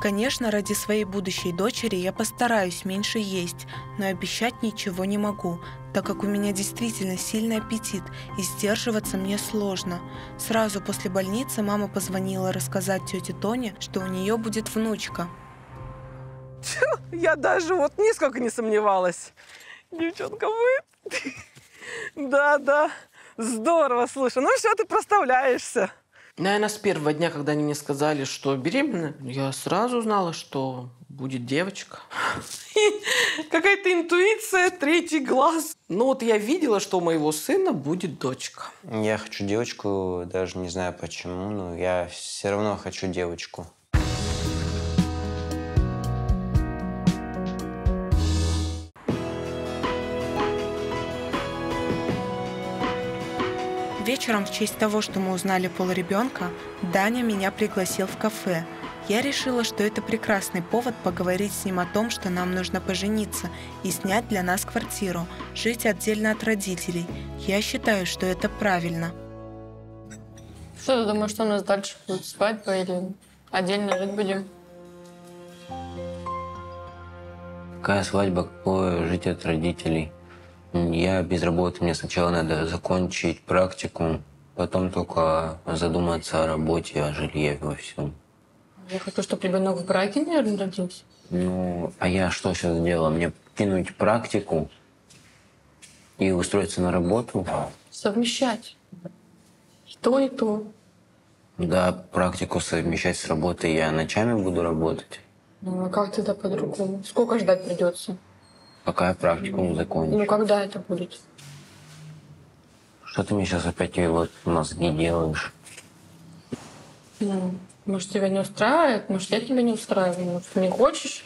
Конечно, ради своей будущей дочери я постараюсь меньше есть, но обещать ничего не могу, так как у меня действительно сильный аппетит, и сдерживаться мне сложно. Сразу после больницы мама позвонила рассказать тете Тоне, что у нее будет внучка. Я даже вот нисколько не сомневалась. Девчонка, вы... Да, да. Здорово, слушай. Ну все, ты проставляешься. Наверное, с первого дня, когда они мне сказали, что беременна, я сразу узнала, что будет девочка. Какая-то интуиция, третий глаз. Ну вот я видела, что у моего сына будет дочка. Я хочу девочку, даже не знаю почему, но я все равно хочу девочку. Вечером, в честь того, что мы узнали пол ребенка, Даня меня пригласил в кафе. Я решила, что это прекрасный повод поговорить с ним о том, что нам нужно пожениться и снять для нас квартиру, жить отдельно от родителей. Я считаю, что это правильно. Что ты думаешь, что у нас дальше будет, свадьба или отдельно жить будем? Какая свадьба, какое жить от родителей? Я без работы, мне сначала надо закончить практику, потом только задуматься о работе, о жилье во всем. Я хочу, чтобы ребенок в браке, наверное, родился. Ну, а я что сейчас делала? Мне кинуть практику и устроиться на работу? Совмещать. И то, и то. Да, практику совмещать с работой. Я ночами буду работать. Ну, а как тогда по-другому? Сколько ждать придется? Пока я практикум закончу. Ну, когда это будет? Что ты мне сейчас опять вот мозги делаешь? Ну, может, тебя не устраивает, может, я тебя не устраиваю, может, ты не хочешь?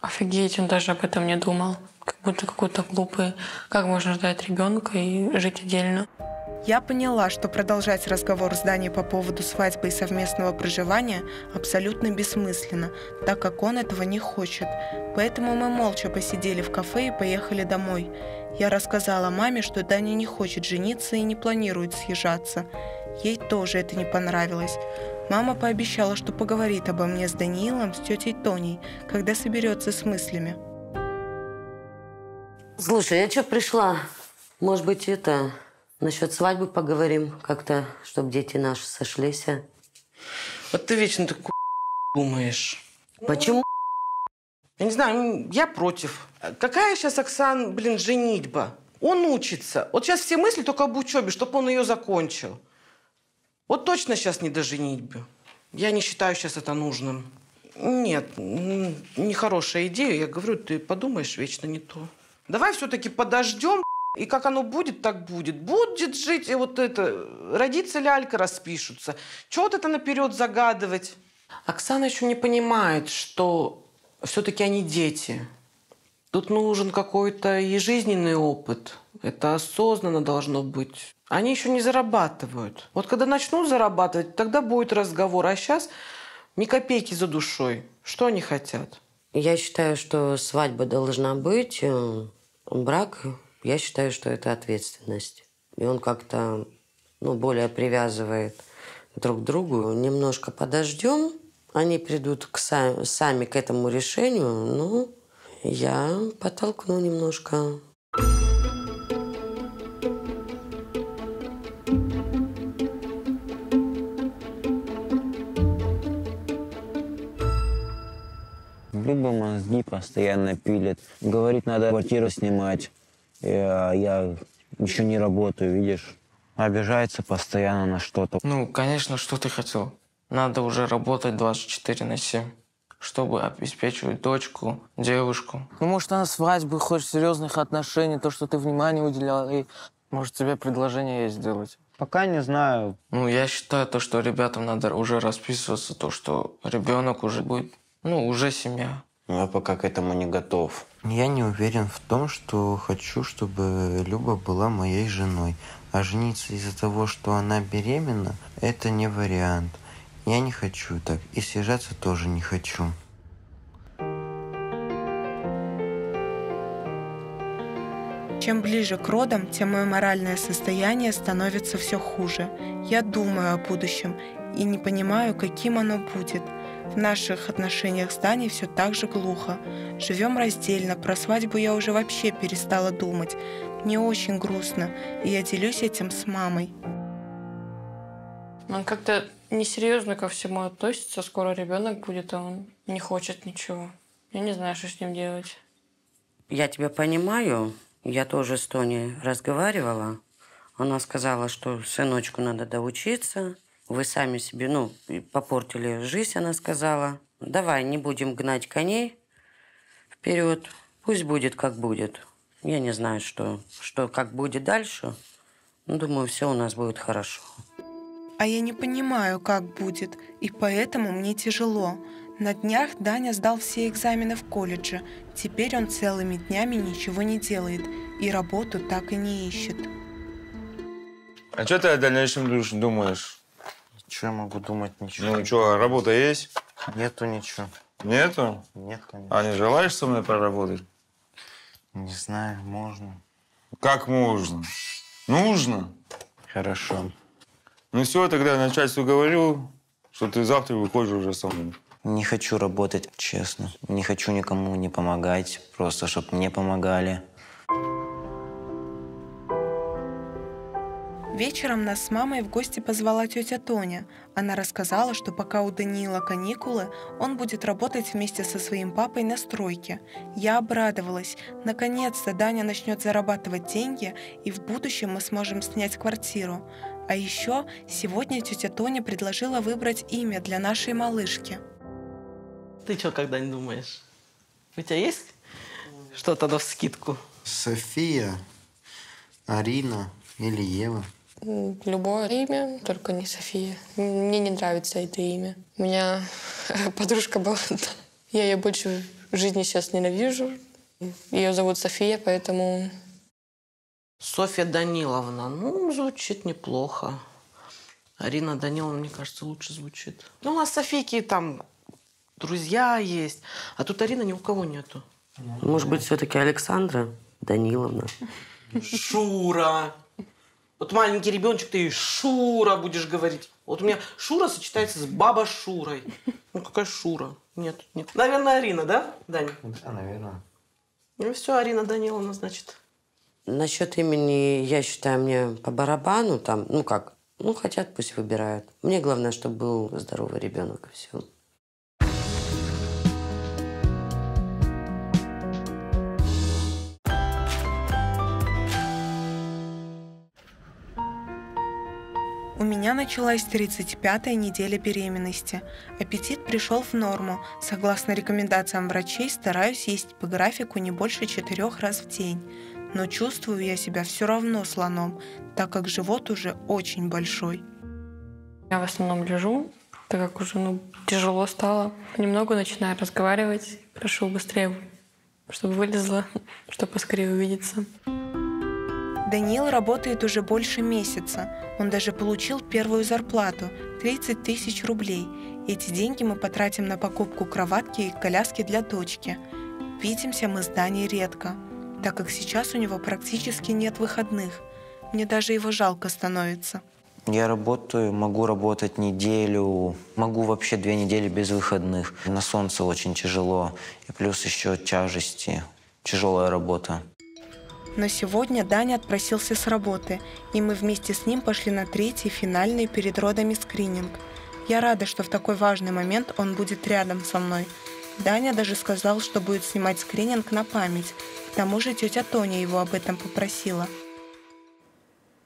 Офигеть, он даже об этом не думал. Как будто какой-то глупый. Как можно ждать ребенка и жить отдельно? Я поняла, что продолжать разговор с Даней по поводу свадьбы и совместного проживания абсолютно бессмысленно, так как он этого не хочет. Поэтому мы молча посидели в кафе и поехали домой. Я рассказала маме, что Даня не хочет жениться и не планирует съезжаться. Ей тоже это не понравилось. Мама пообещала, что поговорит обо мне с Даниилом, с тетей Тоней, когда соберется с мыслями. Слушай, я что пришла? Может быть, это... Насчет свадьбы поговорим как-то, чтобы дети наши сошлись. Вот ты вечно такую думаешь. Почему? Я не знаю, я против. Какая сейчас, Оксан, блин, женитьба? Он учится. Вот сейчас все мысли только об учебе, чтобы он ее закончил. Вот точно сейчас не до женитьбы. Я не считаю сейчас это нужным. Нет, нехорошая идея. Я говорю, ты подумаешь, вечно не то. Давай все-таки подождем. И как оно будет, так будет. Будет жить, и вот это, родится лялька, распишутся. Чего вот это наперед загадывать? Оксана еще не понимает, что все-таки они дети. Тут нужен какой-то и жизненный опыт. Это осознанно должно быть. Они еще не зарабатывают. Вот когда начнут зарабатывать, тогда будет разговор. А сейчас ни копейки за душой. Что они хотят? Я считаю, что свадьба должна быть, брак... Я считаю, что это ответственность. И он как-то, ну, более привязывает друг к другу. Немножко подождем, они придут сами к этому решению. Ну, я подтолкну немножко. Грубо мозги постоянно пилят. Говорит, надо квартиру снимать. Я еще не работаю, видишь? Обижается постоянно на что-то. Ну, конечно, что ты хотел? Надо уже работать 24/7, чтобы обеспечивать дочку, девушку. Ну, может, она свадьбы, хочет серьезных отношений, то, что ты внимание уделял, и, может, тебе предложение есть сделать. Пока не знаю. Ну, я считаю, то, что ребятам надо уже расписываться, то, что ребенок уже будет, ну, уже семья. Но я пока к этому не готов. Я не уверен в том, что хочу, чтобы Люба была моей женой. А жениться из-за того, что она беременна, это не вариант. Я не хочу так. И съезжаться тоже не хочу. Чем ближе к родам, тем мое моральное состояние становится все хуже. Я думаю о будущем и не понимаю, каким оно будет. В наших отношениях с Даней все так же глухо. Живем раздельно, про свадьбу я уже вообще перестала думать. Мне очень грустно, и я делюсь этим с мамой. Он как-то несерьезно ко всему относится. Скоро ребенок будет, а он не хочет ничего. Я не знаю, что с ним делать. Я тебя понимаю. Я тоже с Тоней разговаривала. Она сказала, что сыночку надо доучиться. Вы сами себе, ну, попортили жизнь, она сказала. Давай, не будем гнать коней вперед. Пусть будет, как будет. Я не знаю, что как будет дальше. Но думаю, все у нас будет хорошо. А я не понимаю, как будет, и поэтому мне тяжело. На днях Даня сдал все экзамены в колледже. Теперь он целыми днями ничего не делает и работу так и не ищет. А что ты о дальнейшем думаешь? Что я могу думать? Ничего. Ну что, работа есть? Нету ничего. Нету? Нет, конечно. А не желаешь со мной поработать? Не знаю, можно. Как можно? Нужно? Хорошо. Ну все, тогда начальству говорил, что ты завтра выходишь уже со мной. Не хочу работать, честно. Не хочу никому не помогать, просто чтобы мне помогали. Вечером нас с мамой в гости позвала тетя Тоня. Она рассказала, что пока у Даниила каникулы, он будет работать вместе со своим папой на стройке. Я обрадовалась. Наконец-то Даня начнет зарабатывать деньги, и в будущем мы сможем снять квартиру. А еще сегодня тетя Тоня предложила выбрать имя для нашей малышки. Ты что, когда не думаешь? У тебя есть что-то навскидку? София, Арина или Ева? Любое имя, только не София. Мне не нравится это имя. У меня подружка была... Я ее больше в жизни сейчас ненавижу. Ее зовут София, поэтому... Софья Даниловна. Ну, звучит неплохо. Арина Даниловна, мне кажется, лучше звучит. Ну, у нас Софийки там друзья есть, а тут Арина ни у кого нету. Может быть, все-таки Александра Даниловна? Шура. Вот маленький ребеночек, ты и Шура будешь говорить. Вот у меня Шура сочетается с баба Шурой. Ну, какая Шура? Нет, нет. Наверное, Арина, да, Даня? Да, наверное. Ну, все, Арина Даниловна, значит. Насчет имени, я считаю, мне по барабану там, ну как, ну хотят, пусть выбирают. Мне главное, чтобы был здоровый ребенок и все. У меня началась 35-я неделя беременности. Аппетит пришел в норму. Согласно рекомендациям врачей, стараюсь есть по графику не больше 4 раз в день. Но чувствую я себя все равно слоном, так как живот уже очень большой. Я в основном лежу, так как уже тяжело стало. Понемногу начинаю разговаривать. Прошу быстрее, чтобы вылезла, чтобы поскорее увидеться. Даниил работает уже больше месяца. Он даже получил первую зарплату – 30 000 рублей. Эти деньги мы потратим на покупку кроватки и коляски для дочки. Видимся мы с Даней редко, так как сейчас у него практически нет выходных. Мне даже его жалко становится. Я работаю, могу работать неделю, могу вообще 2 недели без выходных. На солнце очень тяжело, и плюс еще тяжести. Тяжелая работа. Но сегодня Даня отпросился с работы, и мы вместе с ним пошли на 3-й финальный перед родами скрининг. Я рада, что в такой важный момент он будет рядом со мной. Даня даже сказал, что будет снимать скрининг на память. К тому же тетя Тоня его об этом попросила.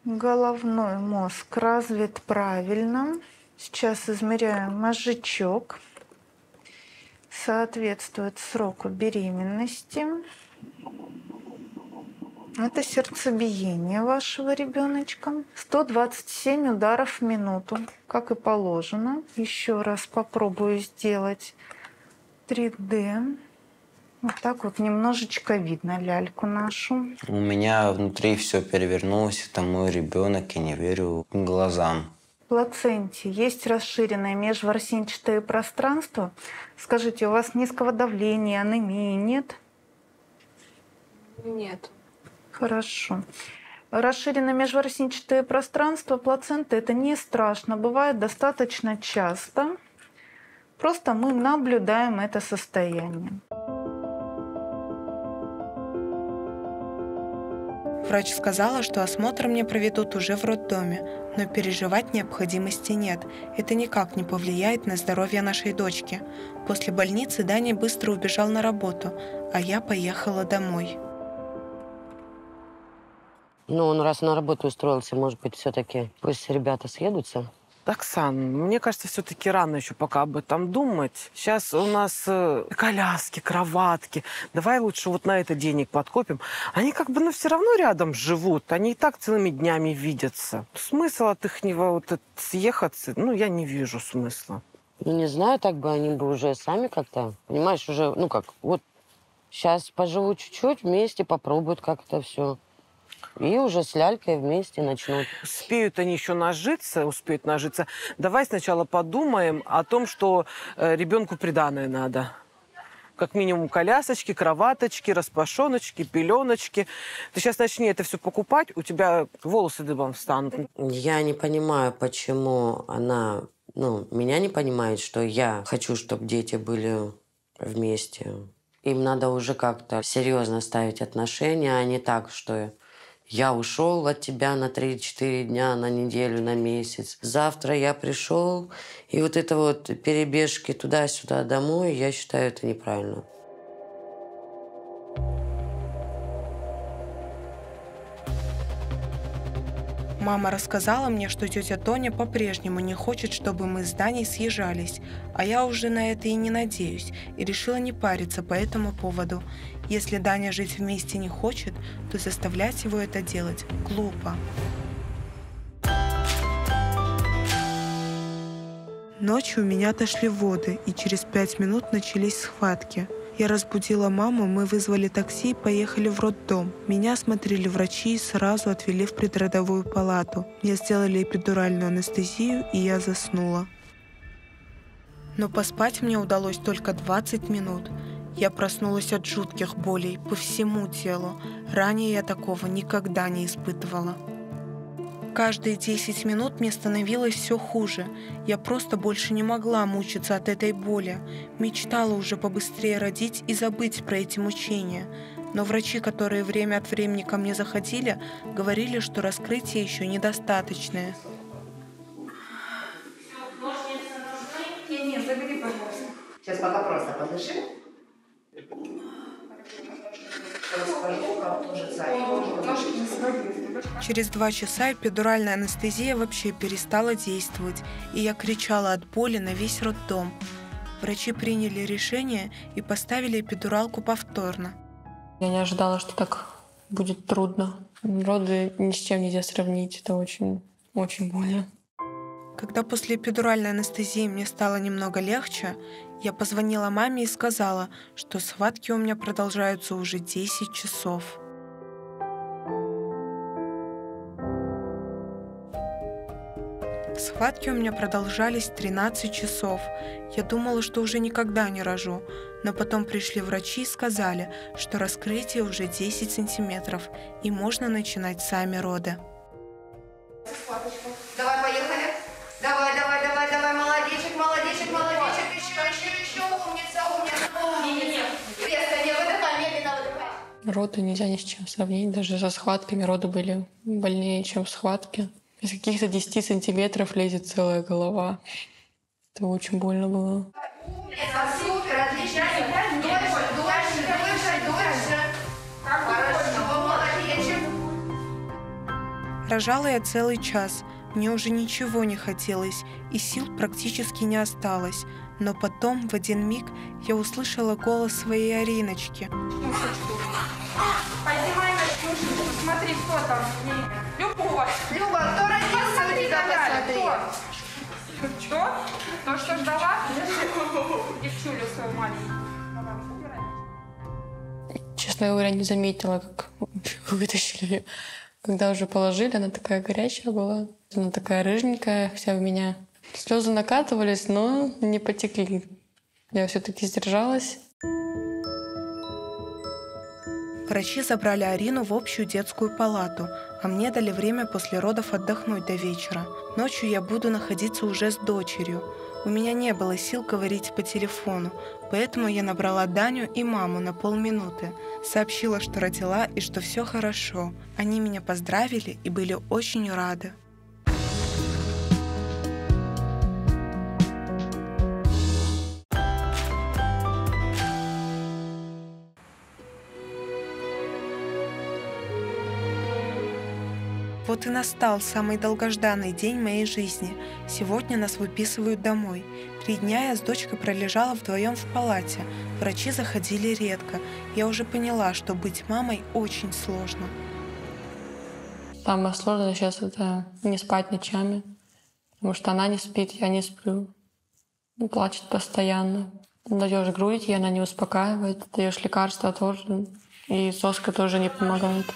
Головной мозг развит правильно. Сейчас измеряем мозжечок. Соответствует сроку беременности. Это сердцебиение вашего ребеночка. 127 ударов в минуту, как и положено. Еще раз попробую сделать 3D. Вот так вот немножечко видно ляльку нашу. У меня внутри все перевернулось. Это мой ребенок, и не верю глазам. В плаценте есть расширенное межворсинчатое пространство. Скажите, у вас низкого давления, анемии нет? Нет. Хорошо. Расширенное межворсинчатое пространство плаценты – это не страшно, бывает достаточно часто. Просто мы наблюдаем это состояние. Врач сказала, что осмотр мне проведут уже в роддоме, но переживать необходимости нет. Это никак не повлияет на здоровье нашей дочки. После больницы Даня быстро убежал на работу, а я поехала домой. Ну, он раз на работу устроился, может быть, все-таки пусть ребята съедутся. Оксана, мне кажется, все-таки рано еще пока об этом думать. Сейчас у нас коляски, кроватки. Давай лучше вот на это денег подкопим. Они как бы, ну, все равно рядом живут. Они и так целыми днями видятся. Смысл от их вот съехаться, ну, я не вижу смысла. Ну, не знаю, так бы они бы уже сами как-то, понимаешь, уже, ну, как, вот сейчас поживут чуть-чуть, вместе попробуют как это все. И уже с лялькой вместе начнут. Успеют они еще нажиться, успеют нажиться. Давай сначала подумаем о том, что ребенку приданое надо. Как минимум колясочки, кроваточки, распашоночки, пеленочки. Ты сейчас начни это все покупать, у тебя волосы дыбом встанут. Я не понимаю, почему она, ну, меня не понимает, что я хочу, чтобы дети были вместе. Им надо уже как-то серьезно ставить отношения, а не так, что... Я ушел от тебя на 3-4 дня, на неделю, на месяц. Завтра я пришел. И вот это вот перебежки туда-сюда, домой, я считаю, это неправильно. Мама рассказала мне, что тетя Тоня по-прежнему не хочет, чтобы мы с Даней съезжались, а я уже на это и не надеюсь, и решила не париться по этому поводу. Если Даня жить вместе не хочет, то заставлять его это делать глупо. Ночью меня отошли воды, и через 5 минут начались схватки. Я разбудила маму, мы вызвали такси и поехали в роддом. Меня осмотрели врачи и сразу отвели в предродовую палату. Мне сделали эпидуральную анестезию, и я заснула. Но поспать мне удалось только 20 минут. Я проснулась от жутких болей по всему телу. Ранее я такого никогда не испытывала. Каждые 10 минут мне становилось все хуже. Я просто больше не могла мучиться от этой боли. Мечтала уже побыстрее родить и забыть про эти мучения. Но врачи, которые время от времени ко мне заходили, говорили, что раскрытие еще недостаточное. Нет, забери, пожалуйста. Сейчас пока просто подыши. Через 2 часа эпидуральная анестезия вообще перестала действовать, и я кричала от боли на весь роддом. Врачи приняли решение и поставили эпидуралку повторно. Я не ожидала, что так будет трудно. Роды ни с чем нельзя сравнить, это очень, очень больно. Когда после эпидуральной анестезии мне стало немного легче, я позвонила маме и сказала, что схватки у меня продолжаются уже 10 часов. Схватки у меня продолжались 13 часов. Я думала, что уже никогда не рожу, но потом пришли врачи и сказали, что раскрытие уже 10 сантиметров, и можно начинать сами роды. Давай, поехали. Давай, давай, давай, давай, молодечек, молодечек, молодечек, еще, умница, умница, нет, не выдыхай, медленно выдыхай. Роды нельзя ни с чем сравнить, даже со схватками роды были больнее, чем схватки. Из каких-то 10 сантиметров лезет целая голова. Это очень больно было. Это супер, отлично, дольше, дольше, дольше, дольше. Хорошо, молодечек. Рожала я целый час. Мне уже ничего не хотелось, и сил практически не осталось. Но потом, в один миг, я услышала голос своей Ариночки. Поднимай Настюшечку, посмотри, кто там с ней. Любовь! Люба, кто родился у тебя, посмотри! Что? То, что ждала? Девчулю свою маленькую. Честно говоря, не заметила, как вытащили. Когда уже положили, она такая горячая была. Она такая рыженькая, вся в меня. Слезы накатывались, но не потекли. Я все-таки сдержалась. Врачи забрали Арину в общую детскую палату, а мне дали время после родов отдохнуть до вечера. Ночью я буду находиться уже с дочерью. У меня не было сил говорить по телефону, поэтому я набрала Даню и маму на полминуты. Сообщила, что родила и что все хорошо. Они меня поздравили и были очень рады. Вот и настал самый долгожданный день моей жизни. Сегодня нас выписывают домой. 3 дня я с дочкой пролежала вдвоем в палате. Врачи заходили редко. Я уже поняла, что быть мамой очень сложно. Самое сложное сейчас — это не спать ночами. Потому что она не спит, я не сплю. Плачет постоянно. Даешь грудь, и она не успокаивает. Даешь лекарства тоже. И соска тоже не помогает.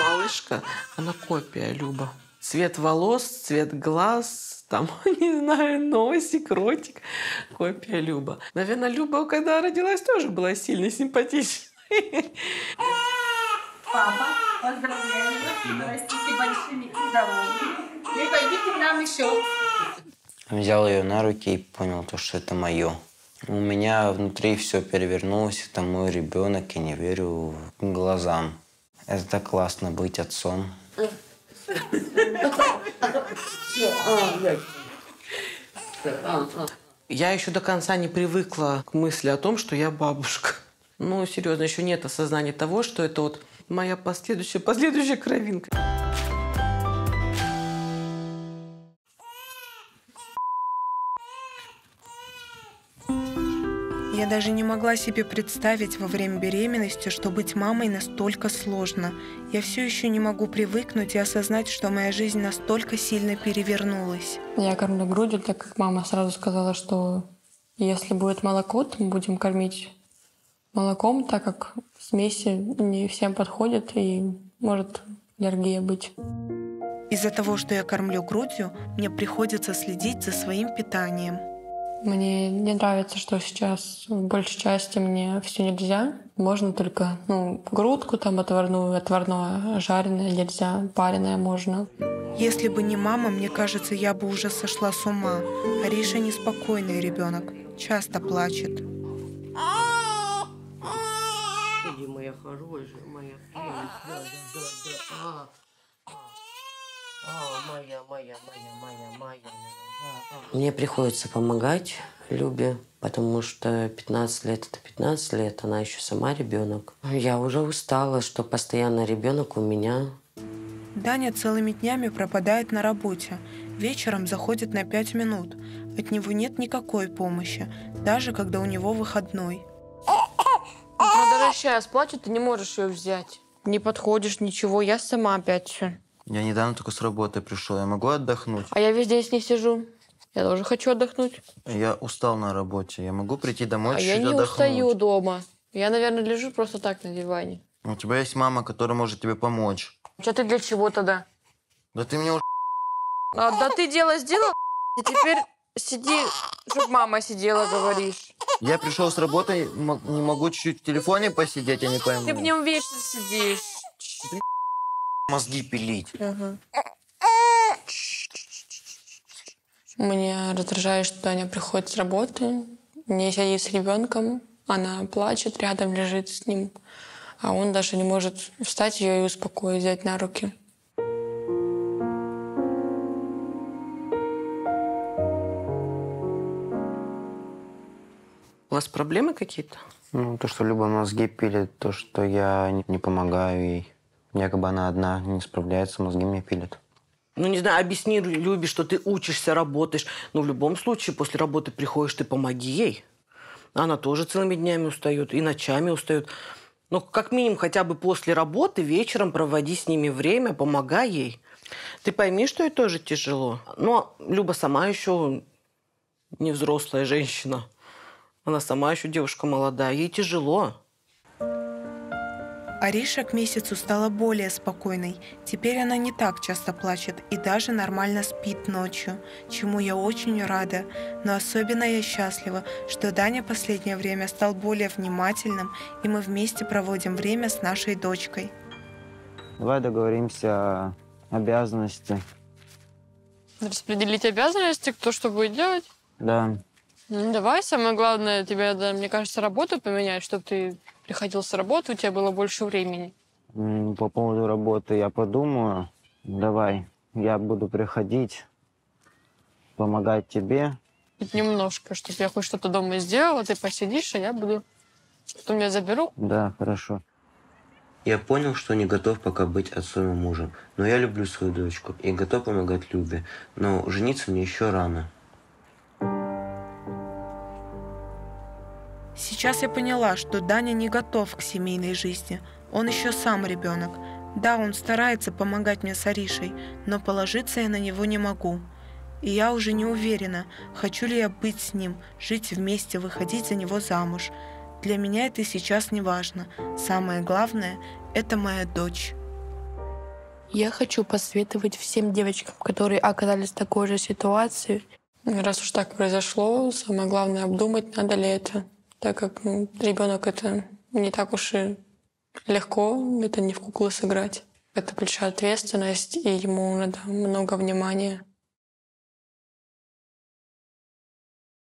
Малышка, она копия, Люба. Цвет волос, цвет глаз, там, не знаю, носик, ротик. Копия Люба. Наверное, Люба, когда родилась, тоже была сильно симпатичной. Папа, поздравляю. Растите большими и здоровыми. Приходите к нам еще. Взял ее на руки и понял, что это мое. У меня внутри все перевернулось, это мой ребенок, и не верю глазам. Это так классно быть отцом. Я еще до конца не привыкла к мысли о том, что я бабушка. ну, серьезно, еще нет осознания того, что это вот моя последующая кровинка. Я даже не могла себе представить во время беременности, что быть мамой настолько сложно. Я все еще не могу привыкнуть и осознать, что моя жизнь настолько сильно перевернулась. Я кормлю грудью, так как мама сразу сказала, что если будет молоко, то мы будем кормить молоком, так как смеси не всем подходят и может аллергия быть. Из-за того, что я кормлю грудью, мне приходится следить за своим питанием. Мне не нравится, что сейчас в большей части мне все нельзя. Можно только, ну, грудку там отварную, отварное, жареное нельзя, пареное можно. Если бы не мама, мне кажется, я бы уже сошла с ума. Ариша неспокойный ребенок, часто плачет. Иди, моя хорошая, моя. Мне приходится помогать Любе, потому что 15 лет это 15 лет, она еще сама ребенок. Я уже устала, что постоянно ребенок у меня. Даня целыми днями пропадает на работе. Вечером заходит на 5 минут. От него нет никакой помощи, даже когда у него выходной. Ну, даже сейчас плачет, ты не можешь ее взять. Не подходишь, ничего, я сама опять все. Я недавно только с работы пришел, я могу отдохнуть? А я весь день с ней сижу. Я тоже хочу отдохнуть. Я устал на работе, я могу прийти домой чуть-чуть отдохнуть? Я не устаю дома. Я, наверное, лежу просто так на диване. У тебя есть мама, которая может тебе помочь. Что ты для чего тогда? Да ты мне уже... да ты дело сделал, и теперь сиди, чтоб мама сидела, говоришь. Я пришел с работы, не могу чуть-чуть в телефоне посидеть, я не пойму. Ты в нем вечно сидишь. Мозги пилить. Ага. Мне раздражает, что Даня приходит с работы, не сидит с ребенком, она плачет, рядом лежит с ним, а он даже не может встать ее и успокоить, взять на руки. У вас проблемы какие-то? Ну, то, что Люба мозги пилит, то, что я не помогаю ей. Якобы она одна не справляется, мозги мне пилят. Ну, не знаю, объясни Любе, что ты учишься, работаешь. Но в любом случае, после работы приходишь, ты помоги ей. Она тоже целыми днями устает, и ночами устает. Но как минимум хотя бы после работы вечером проводи с ними время, помогай ей. Ты пойми, что ей тоже тяжело. Но Люба сама еще не взрослая женщина. Она сама еще девушка молодая, ей тяжело. Ариша к месяцу стала более спокойной. Теперь она не так часто плачет и даже нормально спит ночью, чему я очень рада. Но особенно я счастлива, что Даня последнее время стал более внимательным, и мы вместе проводим время с нашей дочкой. Давай договоримся о обязанности. Распределить обязанности, кто что будет делать? Да. Ну, давай, самое главное, тебе, да, мне кажется, работу поменять, чтобы ты... приходил с работы, у тебя было больше времени. По поводу работы я подумаю. Давай, я буду приходить, помогать тебе. Хоть немножко, чтобы я хоть что-то дома сделала, ты посидишь, а я буду... Потом я заберу. Да, хорошо. Я понял, что не готов пока быть отцом и мужем. Но я люблю свою дочку и готов помогать Любе. Но жениться мне еще рано. Сейчас я поняла, что Даня не готов к семейной жизни. Он еще сам ребенок. Да, он старается помогать мне с Аришей, но положиться я на него не могу. И я уже не уверена, хочу ли я быть с ним, жить вместе, выходить за него замуж. Для меня это сейчас не важно. Самое главное – это моя дочь. Я хочу посоветовать всем девочкам, которые оказались в такой же ситуации. Раз уж так произошло, самое главное – обдумать, надо ли это. Так как, ну, ребенок это не так уж и легко, это не в куклы сыграть. Это большая ответственность, и ему надо много внимания.